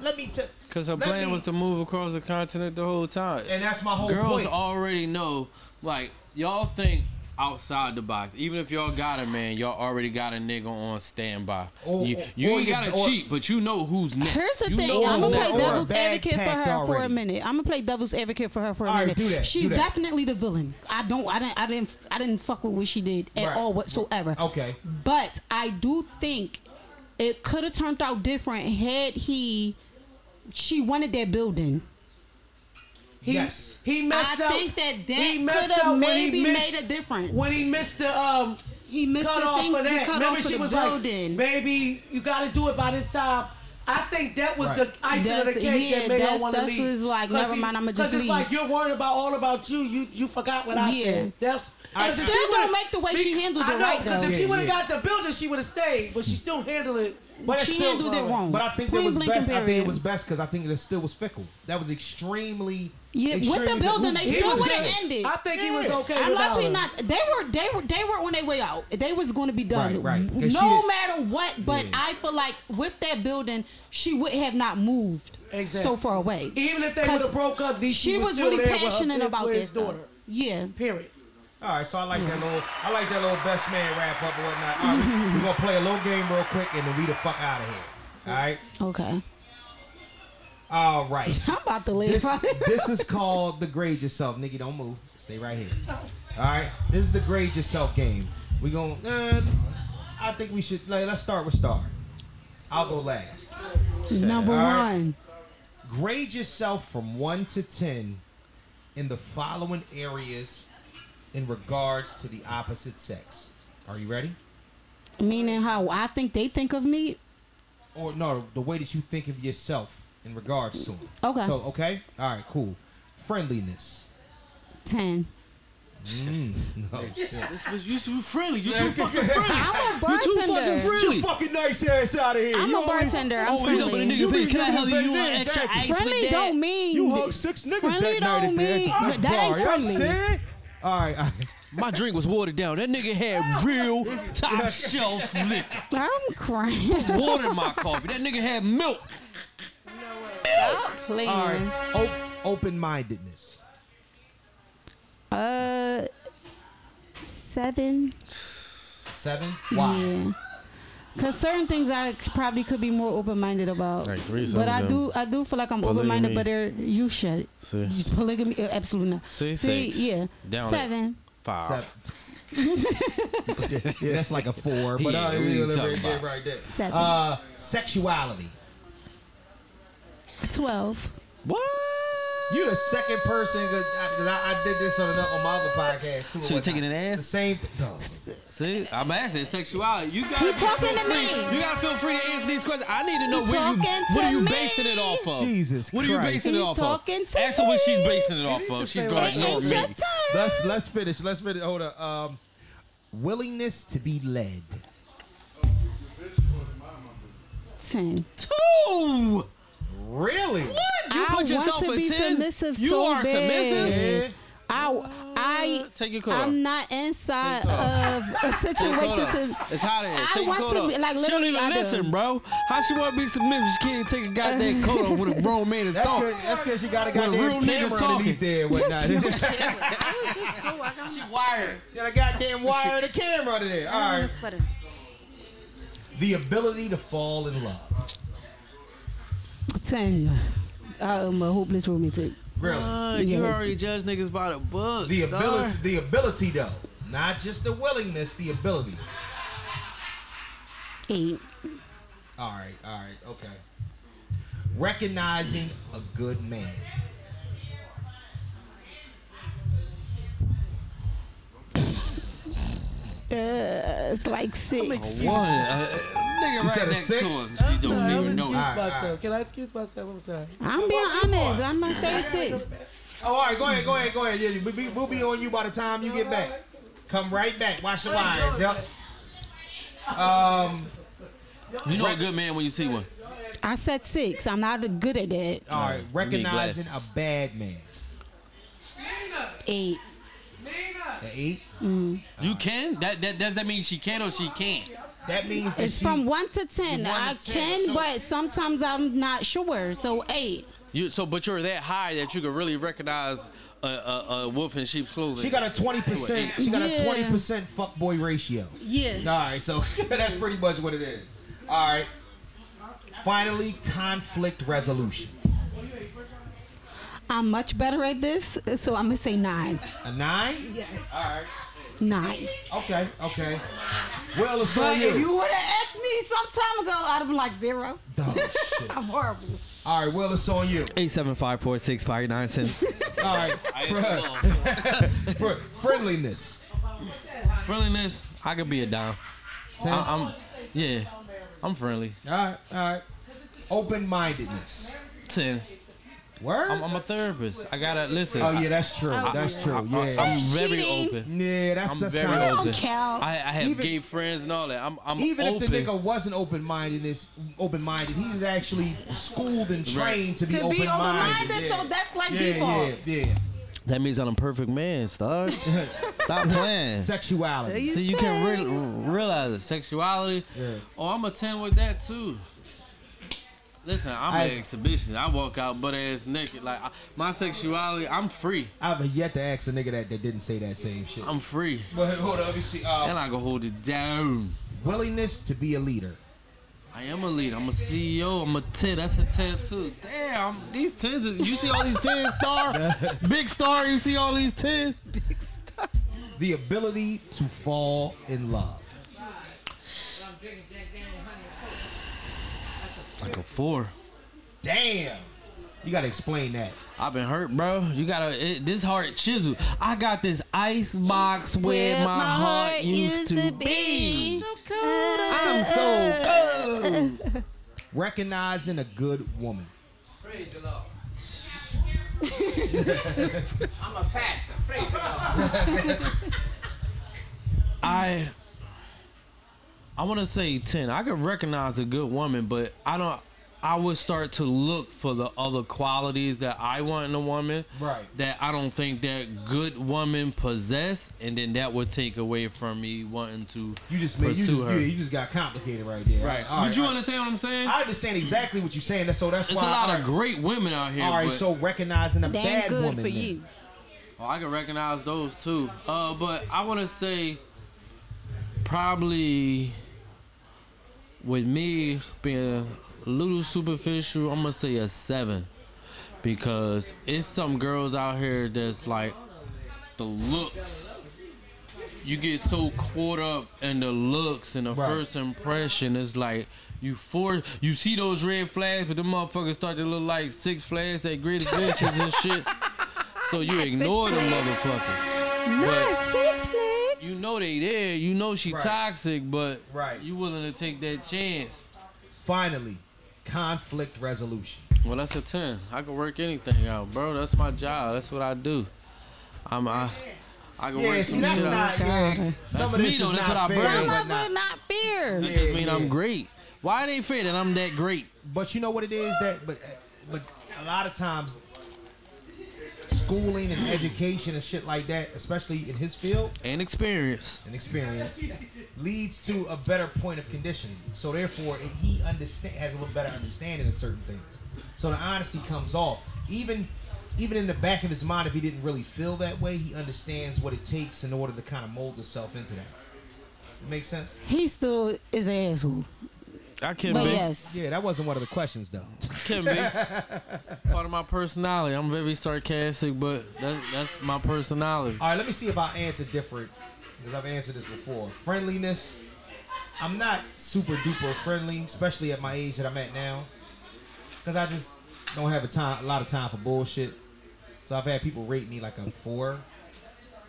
let me tell. Because her plan me, was to move across the continent the whole time. And that's my whole Girls point. Girls already know. Like y'all think outside the box. Even if y'all got a man, y'all already got a nigga on standby. Or, you you or ain't gotta or, cheat, but you know who's next. Here's the you thing. I'm gonna play devil's advocate for her already. for a minute. I'm gonna play devil's advocate for her for a all minute. Right, do that, She's do that. definitely the villain. I don't. I didn't. I didn't. I didn't fuck with what she did at right. all whatsoever. Okay. But I do think it could have turned out different had he. She wanted that building. He, yes, he messed I up. I think that that could have maybe missed, made a difference when he missed the um. He missed cut the off thing for that. Cut Remember, off she was building. like, "Baby, you got to do it by this time." I think that was right. the icing that's, of the cake yeah, that made her want to leave. That's like, never mind, I'm gonna just leave. Because it's like you're worried about all about you. You you forgot what I yeah. said. That's I, it still don't make the way because, she handled it I know, right because if yeah, she would have yeah. got the building, she would have stayed. But she still handled it. But she handled it wrong. But I think it was best. I think it was best because I think it still was fickle. That was extremely. Yeah, extremely with the building, they still would have ended. I think yeah. he was okay. I'm not you not. They were they were they were on their way out. They was going to be done. Right, right. No matter what. But yeah. I feel like with that building, she would have not moved exactly. so far away. Even if they would have broke up, she, she was, was really passionate about this daughter. Yeah. Period. All right, so I like that little, I like that little best man wrap up and whatnot. All right, we're gonna play a little game real quick and then we the fuck out of here. All right. Okay. All right. I'm about to leave. This, this is called the grade yourself, nigga. Don't move. Stay right here. All right. This is the grade yourself game. We gonna. Uh, I think we should. Like, let's start with Star. I'll go last. Number All right. one. Grade yourself from one to ten in the following areas. In regards to the opposite sex. Are you ready? Meaning how I think they think of me? Or no, the way that you think of yourself in regards to them. Okay. So, okay? All right, cool. Friendliness. ten. Mm. Oh, shit. This was, you're too friendly. You're too fucking friendly. I'm a bartender. You're too fucking friendly. You're fucking nice ass out of here. I'm you a bartender. I'm friendly. Up in a nigga you can I help you? You want extra ice friendly with that? Don't mean. You hug six niggas friendly that night don't mean. At the, that bar, ain't friendly. You know what I'm saying? All right, all right. My drink was watered down. That nigga had real top shelf liquor. I'm crying. Water my coffee. That nigga had milk. No way. Milk. Clean. All right. O open-mindedness. Uh, seven. Seven? Why? Yeah. Cause certain things I probably could be more open-minded about, like threesomes, but I do, I do feel like I'm open-minded. But there, you shut it. See. Just polygamy, absolutely not. See, See six, yeah, down seven, five. Seven. Yeah, that's like a four. But yeah, I mean, right, right there. Seven. Uh, sexuality. Twelve. What? You the second person because I, I, I did this on, the, on my other podcast too. So you're taking an ass? The same thing. No. See, I'm asking sexuality. You gotta talking to me. You gotta feel free to answer these questions. I need to know where you, what are you basing it off of? Jesus Christ. What are you basing it off of? Ask her what she's basing it off of. She's gonna ignore me. Let's let's finish. Let's finish. Hold up. Um, willingness to be led. Ten. Two. Really? What? You I put yourself want to be ten? Submissive you so are bad. Submissive? Yeah. I, I, Take your coat I'm off. Not inside of a situation. It's hot in here. Take I your coat off. Be, like, she don't even I listen, don't. Bro. How she want to be submissive? She can't take a goddamn coat off with a grown man that's talking. That's because she got a goddamn real nigga talking there and whatnot. I was just cool. I got she wired. Got a goddamn wire and a camera under there. All right. Sweater. The ability to fall in love. ten. I'm a hopeless romantic. Really? Uh, you yes. already judge niggas by the book. The star. ability, the ability though, not just the willingness, the ability. eight. All right, all right, okay. Recognizing a good man. Uh, it's like six. One. Uh, nigga, you right next six? To him. She don't sorry, even know. Right, right. Can I excuse myself? I'm sorry. I'm being honest. I'm not saying six. Oh, all right. Go ahead. Go ahead. Go ahead. Yeah, we, we'll be on you by the time you get back. Come right back. Wash your eyes. Yep. Um, you know a good man when you see one. I said six. I'm not good at that. All right. Recognizing a bad man. Eight. The eight? Mm. You can? That, that does that mean she can or she can't? That means that it's from one to ten. One I to ten, can, so but sometimes I'm not sure. So eight. You so, but you're that high that you can really recognize a, a, a wolf in sheep's clothing. She got a twenty percent. She got yeah. a twenty percent fuckboy ratio. Yeah. All right. So that's pretty much what it is. All right. Finally, conflict resolution. I'm much better at this, so I'm gonna say nine. A nine? Yes. All right. Nine. Okay, okay. Well, it's on you. If you would have asked me some time ago, I'd have been like zero. Oh, shit. I'm horrible. All right, well, it's on you. Eight seven five four six five nine seven. All right. For, her, for friendliness. Friendliness. I could be a dime. Ten? I, I'm. Yeah. I'm friendly. All right. All right. Open-mindedness. Ten. Word? I'm, I'm a therapist. I gotta listen. Oh yeah, that's true. I, that's true. I, I, I, yeah, I'm very open. Yeah, that's I'm that's very kind of open. Count. I, I have even, gay friends and all that. I'm, I'm even open. If the nigga wasn't open-minded, open-minded, he's actually schooled and trained right. to be to open-minded. Be open-minded, yeah. So that's like yeah, default. Yeah, yeah. That means I'm a perfect man, star. Stop playing. Sexuality. So you, so you can re realize it. Sexuality. Yeah. Oh, I'm a ten with that too. Listen, I'm I, an exhibitionist. I walk out butt ass naked. Like I, my sexuality, I'm free. I've yet to ask a nigga that, that didn't say that same shit. I'm free. Well, hold on, let me see. Uh, and I can hold it down. Willingness to be a leader. I am a leader. I'm a C E O. I'm a ten. That's a ten too. Damn, these tens. You see all these tens, star, big star. You see all these tens, big star. The ability to fall in love. Like a four. Damn. You gotta explain that. I've been hurt, bro. You gotta it, this heart chiseled. I got this ice box where, where my, my heart, heart used, used to, to be. be. So cold. I'm so cold. Recognizing a good woman. Praise the Lord. I'm a pastor. Praise the Lord. I I want to say ten. I could recognize a good woman, but I don't. I would start to look for the other qualities that I want in a woman, right? That I don't think that good woman possess, and then that would take away from me wanting to you just pursue made, you just, her. You, you just got complicated right there, right? All Did right, you right. understand what I'm saying? I understand exactly what you're saying. So that's it's why. It's a lot right. of great women out here. All right, but so recognizing a bad good woman for then. You. Oh, I can recognize those too, uh, but I want to say probably. With me being a little superficial, I'm gonna say a seven, because it's some girls out here that's like the looks. You get so caught up in the looks and the right. first impression. It's like you force. You see those red flags, but them motherfuckers start to look like Six Flags at Great Adventures and shit. So you Not ignore them motherfuckers. Not Six Flags. You know they there. You know she right. toxic, but right. you willing to take that chance. Finally, conflict resolution. Well, that's a ten. I can work anything out, bro. That's my job. That's what I do. I'm. I, I can yeah, work see, some shit out. Yeah, see, that's not. That's me though. That's what I bring. Some of it not fair. That yeah, just mean yeah. I'm great. Why it ain't fair that I'm that great? But you know what it is that, but, but a lot of times. Schooling and education and shit like that, especially in his field, and experience, and experience leads to a better point of conditioning. So therefore, he understand has a little better understanding of certain things. So the honesty comes off, even even in the back of his mind. If he didn't really feel that way, he understands what it takes in order to kind of mold himself into that. It makes sense. He still is an asshole. I can but be. Yes. Yeah, that wasn't one of the questions, though. Can be. Part of my personality. I'm very sarcastic, but that, that's my personality. All right, let me see if I answer different, because I've answered this before. Friendliness. I'm not super duper friendly, especially at my age that I'm at now, because I just don't have a time, a lot of time for bullshit. So I've had people rate me like a four.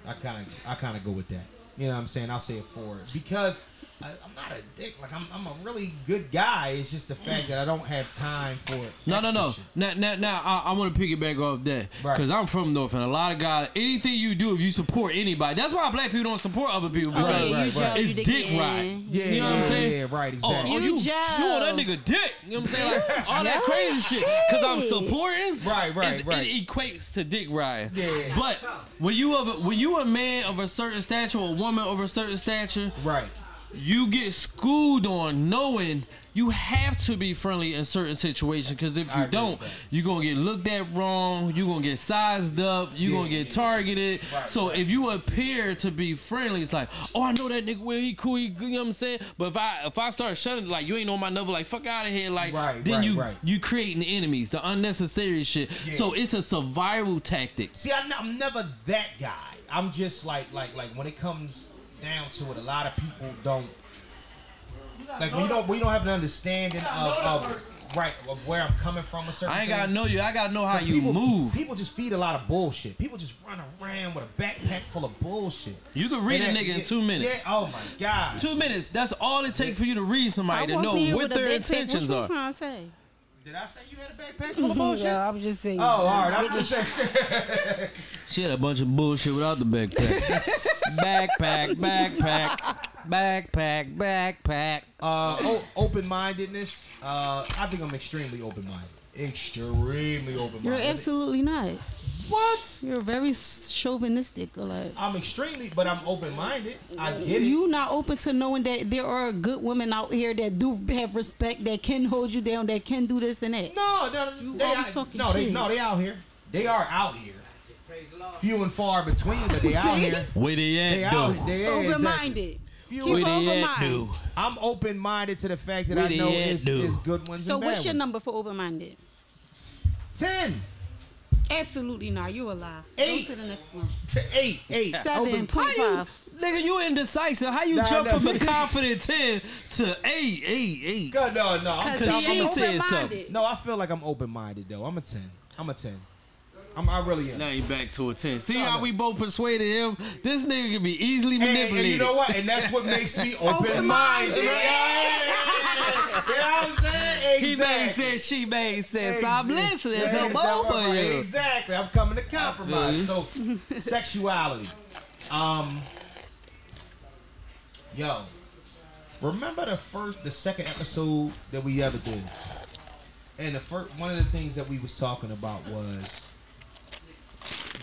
I kind of, I kind of go with that. You know what I'm saying? I'll say it forward. Because I, I'm not a dick. Like, I'm, I'm a really good guy. It's just the fact that I don't have time for it. No, no, no. Shit. Now, now, now I, I want to piggyback off that. Because right. I'm from North, and a lot of guys, anything you do, if you support anybody, that's why black people don't support other people. Because oh, yeah, right, right, right. it's dick ride. Yeah, you know yeah, what I'm saying? Yeah, right, exactly. Oh, oh you, you, you on that nigga dick. You know what I'm saying? Like, all that crazy shit. Because I'm supporting. Right, right, right. It equates to dick ride. Yeah, yeah. But when you, a, when you a man of a certain stature, or a woman of a certain stature, right. you get schooled on knowing you have to be friendly in certain situations, because if you don't, you're going to get looked at wrong, you're going to get sized up, you're yeah, going to get targeted. Right, so right. if you appear to be friendly, it's like, oh, I know that nigga, well, he cool, he good, you know what I'm saying? But if I if I start shutting, like, you ain't on my number, like, fuck out of here, like, right, then right, you, right. you creating enemies, the unnecessary shit. Yeah. So it's a survival tactic. See, I'm never that guy. I'm just like, like, like, when it comes down to it, a lot of people don't like we don't we don't have an understanding of, of right of where I'm coming from or certain I ain't gotta things. know you I gotta know how you people, move people just feed a lot of bullshit. People just run around with a backpack full of bullshit. You can read and a that, nigga it, in two minutes. Yeah, oh my god, two minutes, that's all it takes for you to read somebody I to know what their intentions are. Trying to say? Did I say you had a backpack full of bullshit? No, I'm just saying. Oh, all right. I'm just saying. She had a bunch of bullshit without the backpack. Backpack, backpack, backpack, backpack. Uh, oh, open-mindedness. Uh, I think I'm extremely open-minded. Extremely open-minded. You're absolutely not. What? You're very chauvinistic. Like, I'm extremely, but I'm open-minded. I get it. You not open to knowing that there are good women out here that do have respect, that can hold you down, that can do this and that. No, no, you they always I, talking no, shit. They, no, they out here. They are out here. Few and far between, but they out here. Where they at? They out here. They are open-minded. Keep open-minded. I'm open-minded to the fact that Where I know it's, it's good ones. So, and what's bad your ones. number for open-minded? Ten. Absolutely not. You a lie. Eight. Go to the next one. To eight. Eight. Seven point five. Nigga, you indecisive. How you nah, jump nah, from a confident ten to eight? Eight, eight. God, no, no. Because she said something. No, I feel like I'm open-minded, though. I'm a ten. I'm a ten. I'm, I really am. Now you back to a ten. See no, how no. we both persuaded him? This nigga can be easily and, manipulated. And you know what? And that's what makes me open-minded. Open You know what I'm saying? Exactly. He may said, she may said, exactly. so I'm listening exactly. to both of you. Exactly. I'm coming to compromise. So, sexuality. Um, yo, remember the first, the second episode that we ever did? And the first, one of the things that we was talking about was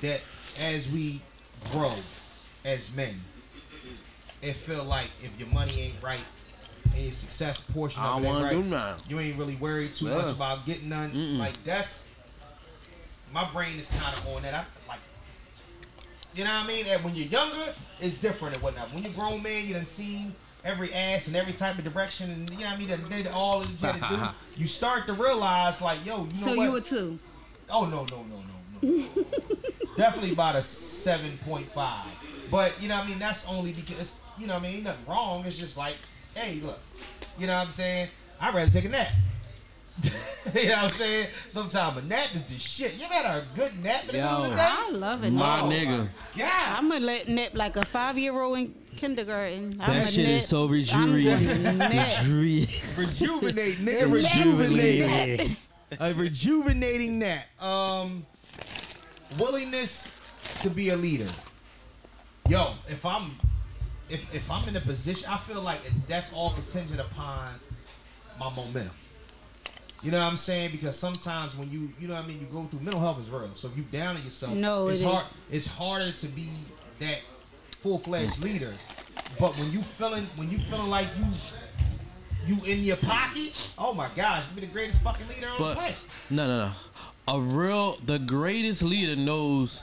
that as we grow as men, it feel like if your money ain't right, and your success portion of it, right? do none. You ain't really worried too yeah. much about getting none. Mm -mm. Like that's my brain is kind of on that. I like, you know what I mean. And when you're younger, it's different and whatnot. When you're grown man, you done seen every ass and every type of direction, and you know what I mean. That did all that you did. You start to realize, like, yo, you know so what? you were two. Oh no no no no no. Definitely about a seven point five. But you know what I mean. That's only because you know what I mean. Ain't nothing wrong. It's just like, hey, look, you know what I'm saying? I'd rather take a nap. You know what I'm saying? Sometimes a nap is the shit. You better have a good nap in the middle of the day. I love it. My oh, nigga. Yeah. I'm going to nap like a five-year-old in kindergarten. That I'm shit nip. is so rejuvenating. Rejuvenate, nigga. Rejuvenating. A rejuvenating nap. Um, willingness to be a leader. Yo, if I'm... If, if I'm in a position, I feel like that's all contingent upon my momentum. You know what I'm saying? Because sometimes when you, you know what I mean, you go through, mental health is real. So if you down on yourself, no, it's it hard. Is. It's harder to be that full-fledged leader. But when you feeling, when you feeling like you. You in your pocket? Oh my gosh, you be the greatest fucking leader on but, the planet. No, no, no. A real, the greatest leader knows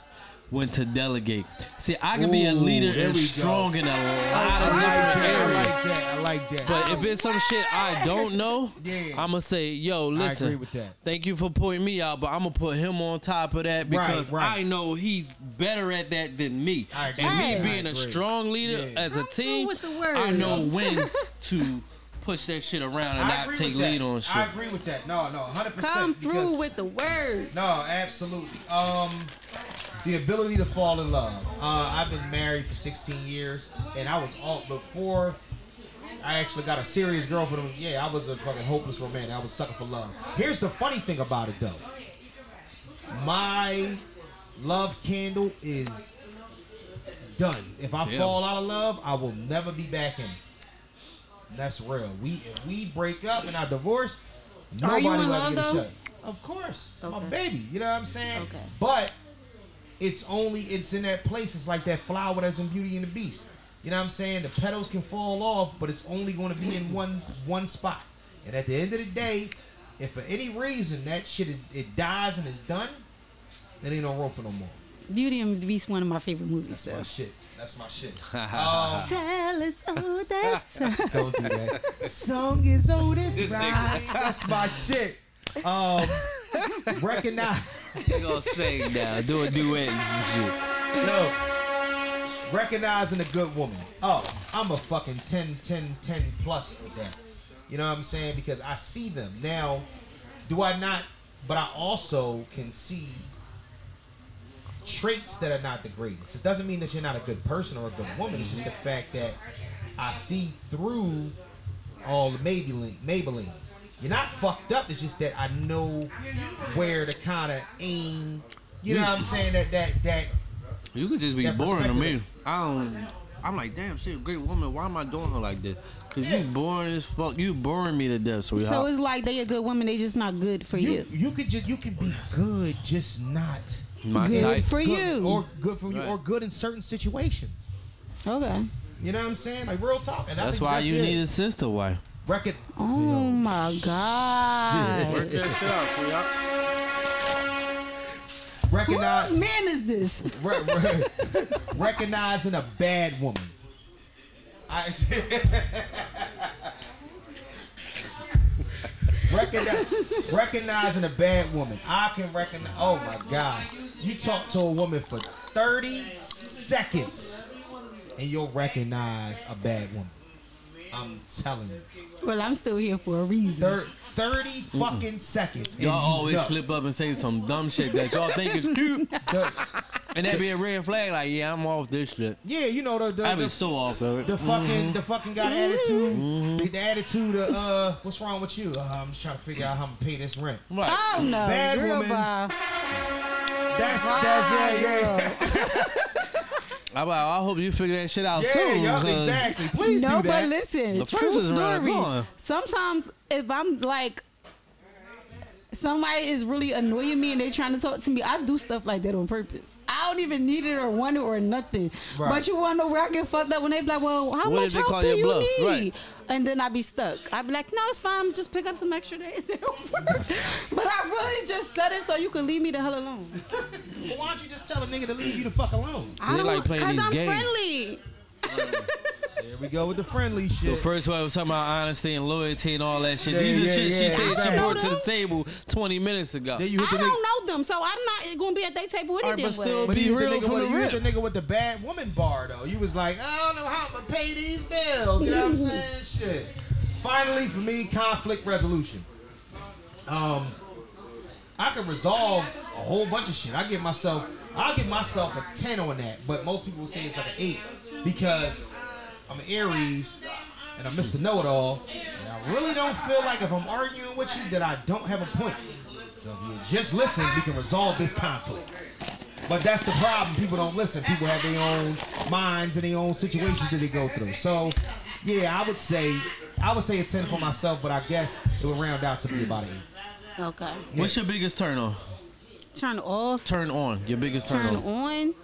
when to delegate. See, I can Ooh, be a leader and strong go. in a lot of different areas. I like that. I like that. But if it's some shit I don't know, yeah. I'm going to say, yo, listen, I agree with that. Thank you for pointing me out, but I'm going to put him on top of that because right, right. I know he's better at that than me. And hey. me being a strong leader yeah. as a I'm team, with the word, I know yo. when to push that shit around and I not take lead on shit. I agree with that. No, no, one hundred percent. Come through because, with the word. No, absolutely. Um... The ability to fall in love. Uh, I've been married for sixteen years, and I was all before I actually got a serious girlfriend. Yeah, I was a fucking hopeless romantic. I was sucking for love. Here's the funny thing about it, though. My love candle is done. If I Damn. fall out of love, I will never be back in it. That's real. We if we break up and I divorce, nobody will ever get a shot. Of course. Okay. My baby. You know what I'm saying? Okay. But it's only it's in that place. It's like that flower that's in Beauty and the Beast. You know what I'm saying? The petals can fall off, but it's only going to be in one one spot. And at the end of the day, if for any reason that shit is, it dies and is done, then ain't no room for no more. Beauty and the Beast, one of my favorite movies. That's so. my shit. That's my shit. um, Tell us all that's time. Don't do that. Song is old as right. That's my shit. Um, recognize. You gonna sing now? Do a duet and some shit. No. Recognizing a good woman. Oh, I'm a fucking ten, ten, ten plus with that. You know what I'm saying? Because I see them now. Do I not? But I also can see traits that are not the greatest. It doesn't mean that you're not a good person or a good woman. It's just the fact that I see through all the Maybelline. Maybelline. You're not fucked up. It's just that I know where to kind of aim. You know what I'm saying? That that that. You could just be boring to me. I don't. I'm like, damn, she a great woman. Why am I doing her like this? Cause yeah. you boring as fuck. You boring me to death, sweetheart. So it's like they a good woman. They just not good for you. You, you could just you could be good, just not. My good type. for good, you, or good for you, right. or good in certain situations. Okay, you know what I'm saying? Like real talk, and that's I think why that's you it. need a sister wife. Reckon. Oh you know, my God! Shit. Work that shit out, y'all. Recognize. Whose man is this? Re re recognizing a bad woman. I. Recognize, recognizing a bad woman. I can recognize. Oh my God! You talk to a woman for thirty seconds, and you'll recognize a bad woman. I'm telling you. Well, I'm still here for a reason. thirty fucking mm-mm. seconds. Y'all always know. slip up and say some dumb shit that y'all think is cute, and that be a red flag. Like, yeah, I'm off this shit. Yeah, you know the. the I be so off of it. The fucking, mm-hmm. the fucking got attitude. Mm-hmm. the, the attitude of uh, what's wrong with you? Uh, I'm just trying to figure out how I'm gonna pay this rent. Right. Oh no, bad girl, woman. Bye. That's bye, that's yeah yeah. I hope you figure that shit out yeah, soon. Yeah, exactly. Please no, do that. No, but listen, the true story. Sometimes if I'm like, somebody is really annoying me and they're trying to talk to me, I do stuff like that on purpose. I don't even need it or want it or nothing. Right. But you want to know where I get fucked up when they be like, well, how what much help do you bluff? need? Right. And then I be stuck. I be like, no, it's fine. Just pick up some extra days. It'll work. But I really just said it so you could leave me the hell alone. Well, why don't you just tell a nigga to leave you the fuck alone? I don't like playing these I'm games. Because I'm friendly. Um, there we go with the friendly shit. The first one was talking about honesty and loyalty and all that shit. Yeah, These yeah, are shit yeah, she yeah, said she brought to the table twenty minutes ago. Then you hit I the don't know them, so I'm not going to be at their table any right, damn way. But still but be real from the, the rip. You hit the nigga with the bad woman bar, though. You was like, I don't know how I'm going to pay these bills. You know what I'm saying? Shit. Finally, for me, conflict resolution. Um, I can resolve a whole bunch of shit. I give myself, I'll give myself a ten on that, but most people say it's like an eight because I'm an Aries, and I'm Mister Know-It-All, and I really don't feel like if I'm arguing with you that I don't have a point. So if you just listen, we can resolve this conflict. But that's the problem. People don't listen. People have their own minds and their own situations that they go through. So, yeah, I would say I would say a ten for myself, but I guess it would round out to be about an eight. Okay. Yeah. What's your biggest turn on? Turn off. Turn on. Your biggest turn, turn on. Turn on.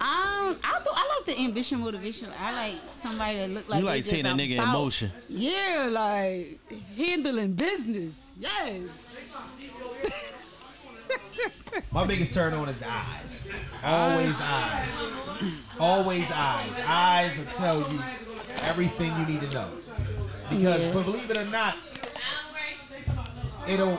Um, I do, I like the ambition, motivation. I like somebody that look like you like seeing a nigga in motion. Yeah, like handling business. Yes. My biggest turn on is eyes. Always eyes. Always eyes. Eyes will tell you everything you need to know. Because, yeah. believe it or not, it'll.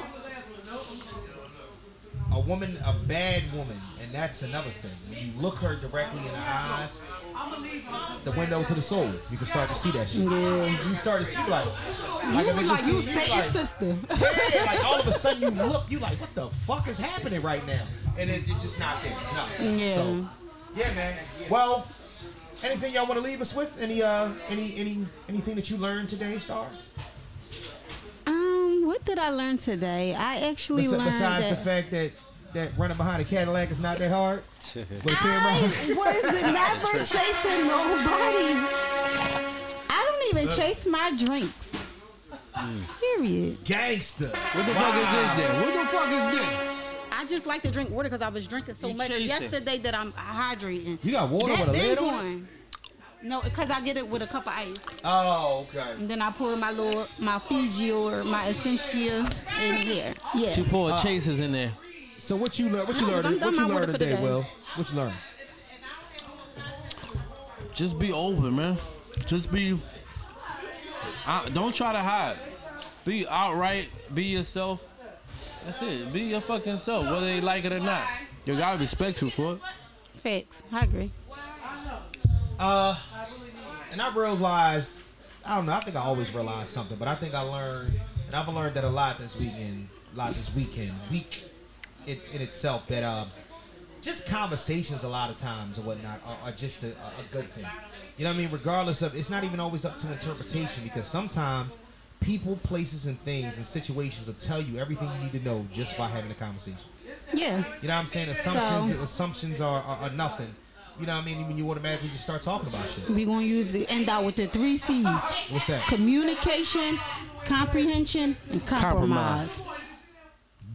a woman, a bad woman, and that's another thing. When you look her directly in the eyes, the window to the soul, you can start to see that shit. Yeah. You start to see like, like you, like you say your like, sister. Yeah, like all of a sudden you look, you like, what the fuck is happening right now? And it, it's just not there. No. Yeah. So, yeah, man. Well, anything y'all want to leave us with? Any, uh, any, any, anything that you learned today, Star? Um, what did I learn today? I actually Bes- learned besides that the fact that that running behind a Cadillac is not that hard. I was never chasing nobody. I don't even Look. chase my drinks. Mm. Period. Gangster. What the wow. fuck is this? Then? What the fuck is this? I just like to drink water because I was drinking so you much chasing. yesterday that I'm hydrating. You got water that with a lid on? One. No, because I get it with a cup of ice. Oh, okay. And then I pour my little, my Fiji or my Essentia in here. Yeah. She poured uh, chasers in there. So what you learn? What you learned? What you learned today, today, Will? What you learned? Just be open, man. Just be. I, don't try to hide. Be outright. Be yourself. That's it. Be your fucking self, whether they like it or not. You gotta be respectful for it. Facts. I agree. Uh, and I realized, I don't know, I think I always realized something, but I think I learned, and I've learned that a lot this weekend, a lot this weekend, week it's in itself, that um, just conversations a lot of times and whatnot are, are just a, a good thing. You know what I mean? Regardless of, it's not even always up to interpretation, because sometimes people, places, and things and situations will tell you everything you need to know just by having a conversation. Yeah. You know what I'm saying? Assumptions so, assumptions are, are, are nothing. You know what I mean? When you automatically just start talking about shit. We're going to use the end out with the three C's. What's that? Communication, comprehension, and compromise. compromise.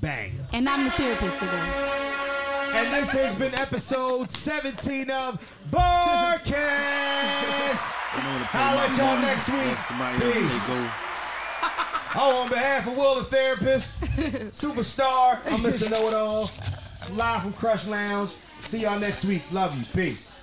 Bang. And I'm the therapist today. And this has been episode seventeen of BarKast. I'll let y'all next week. Peace. Oh, on behalf of Will the Therapist, Superstar, I'm Mister Know It All, live from Crush Lounge. See y'all next week. Love you. Peace.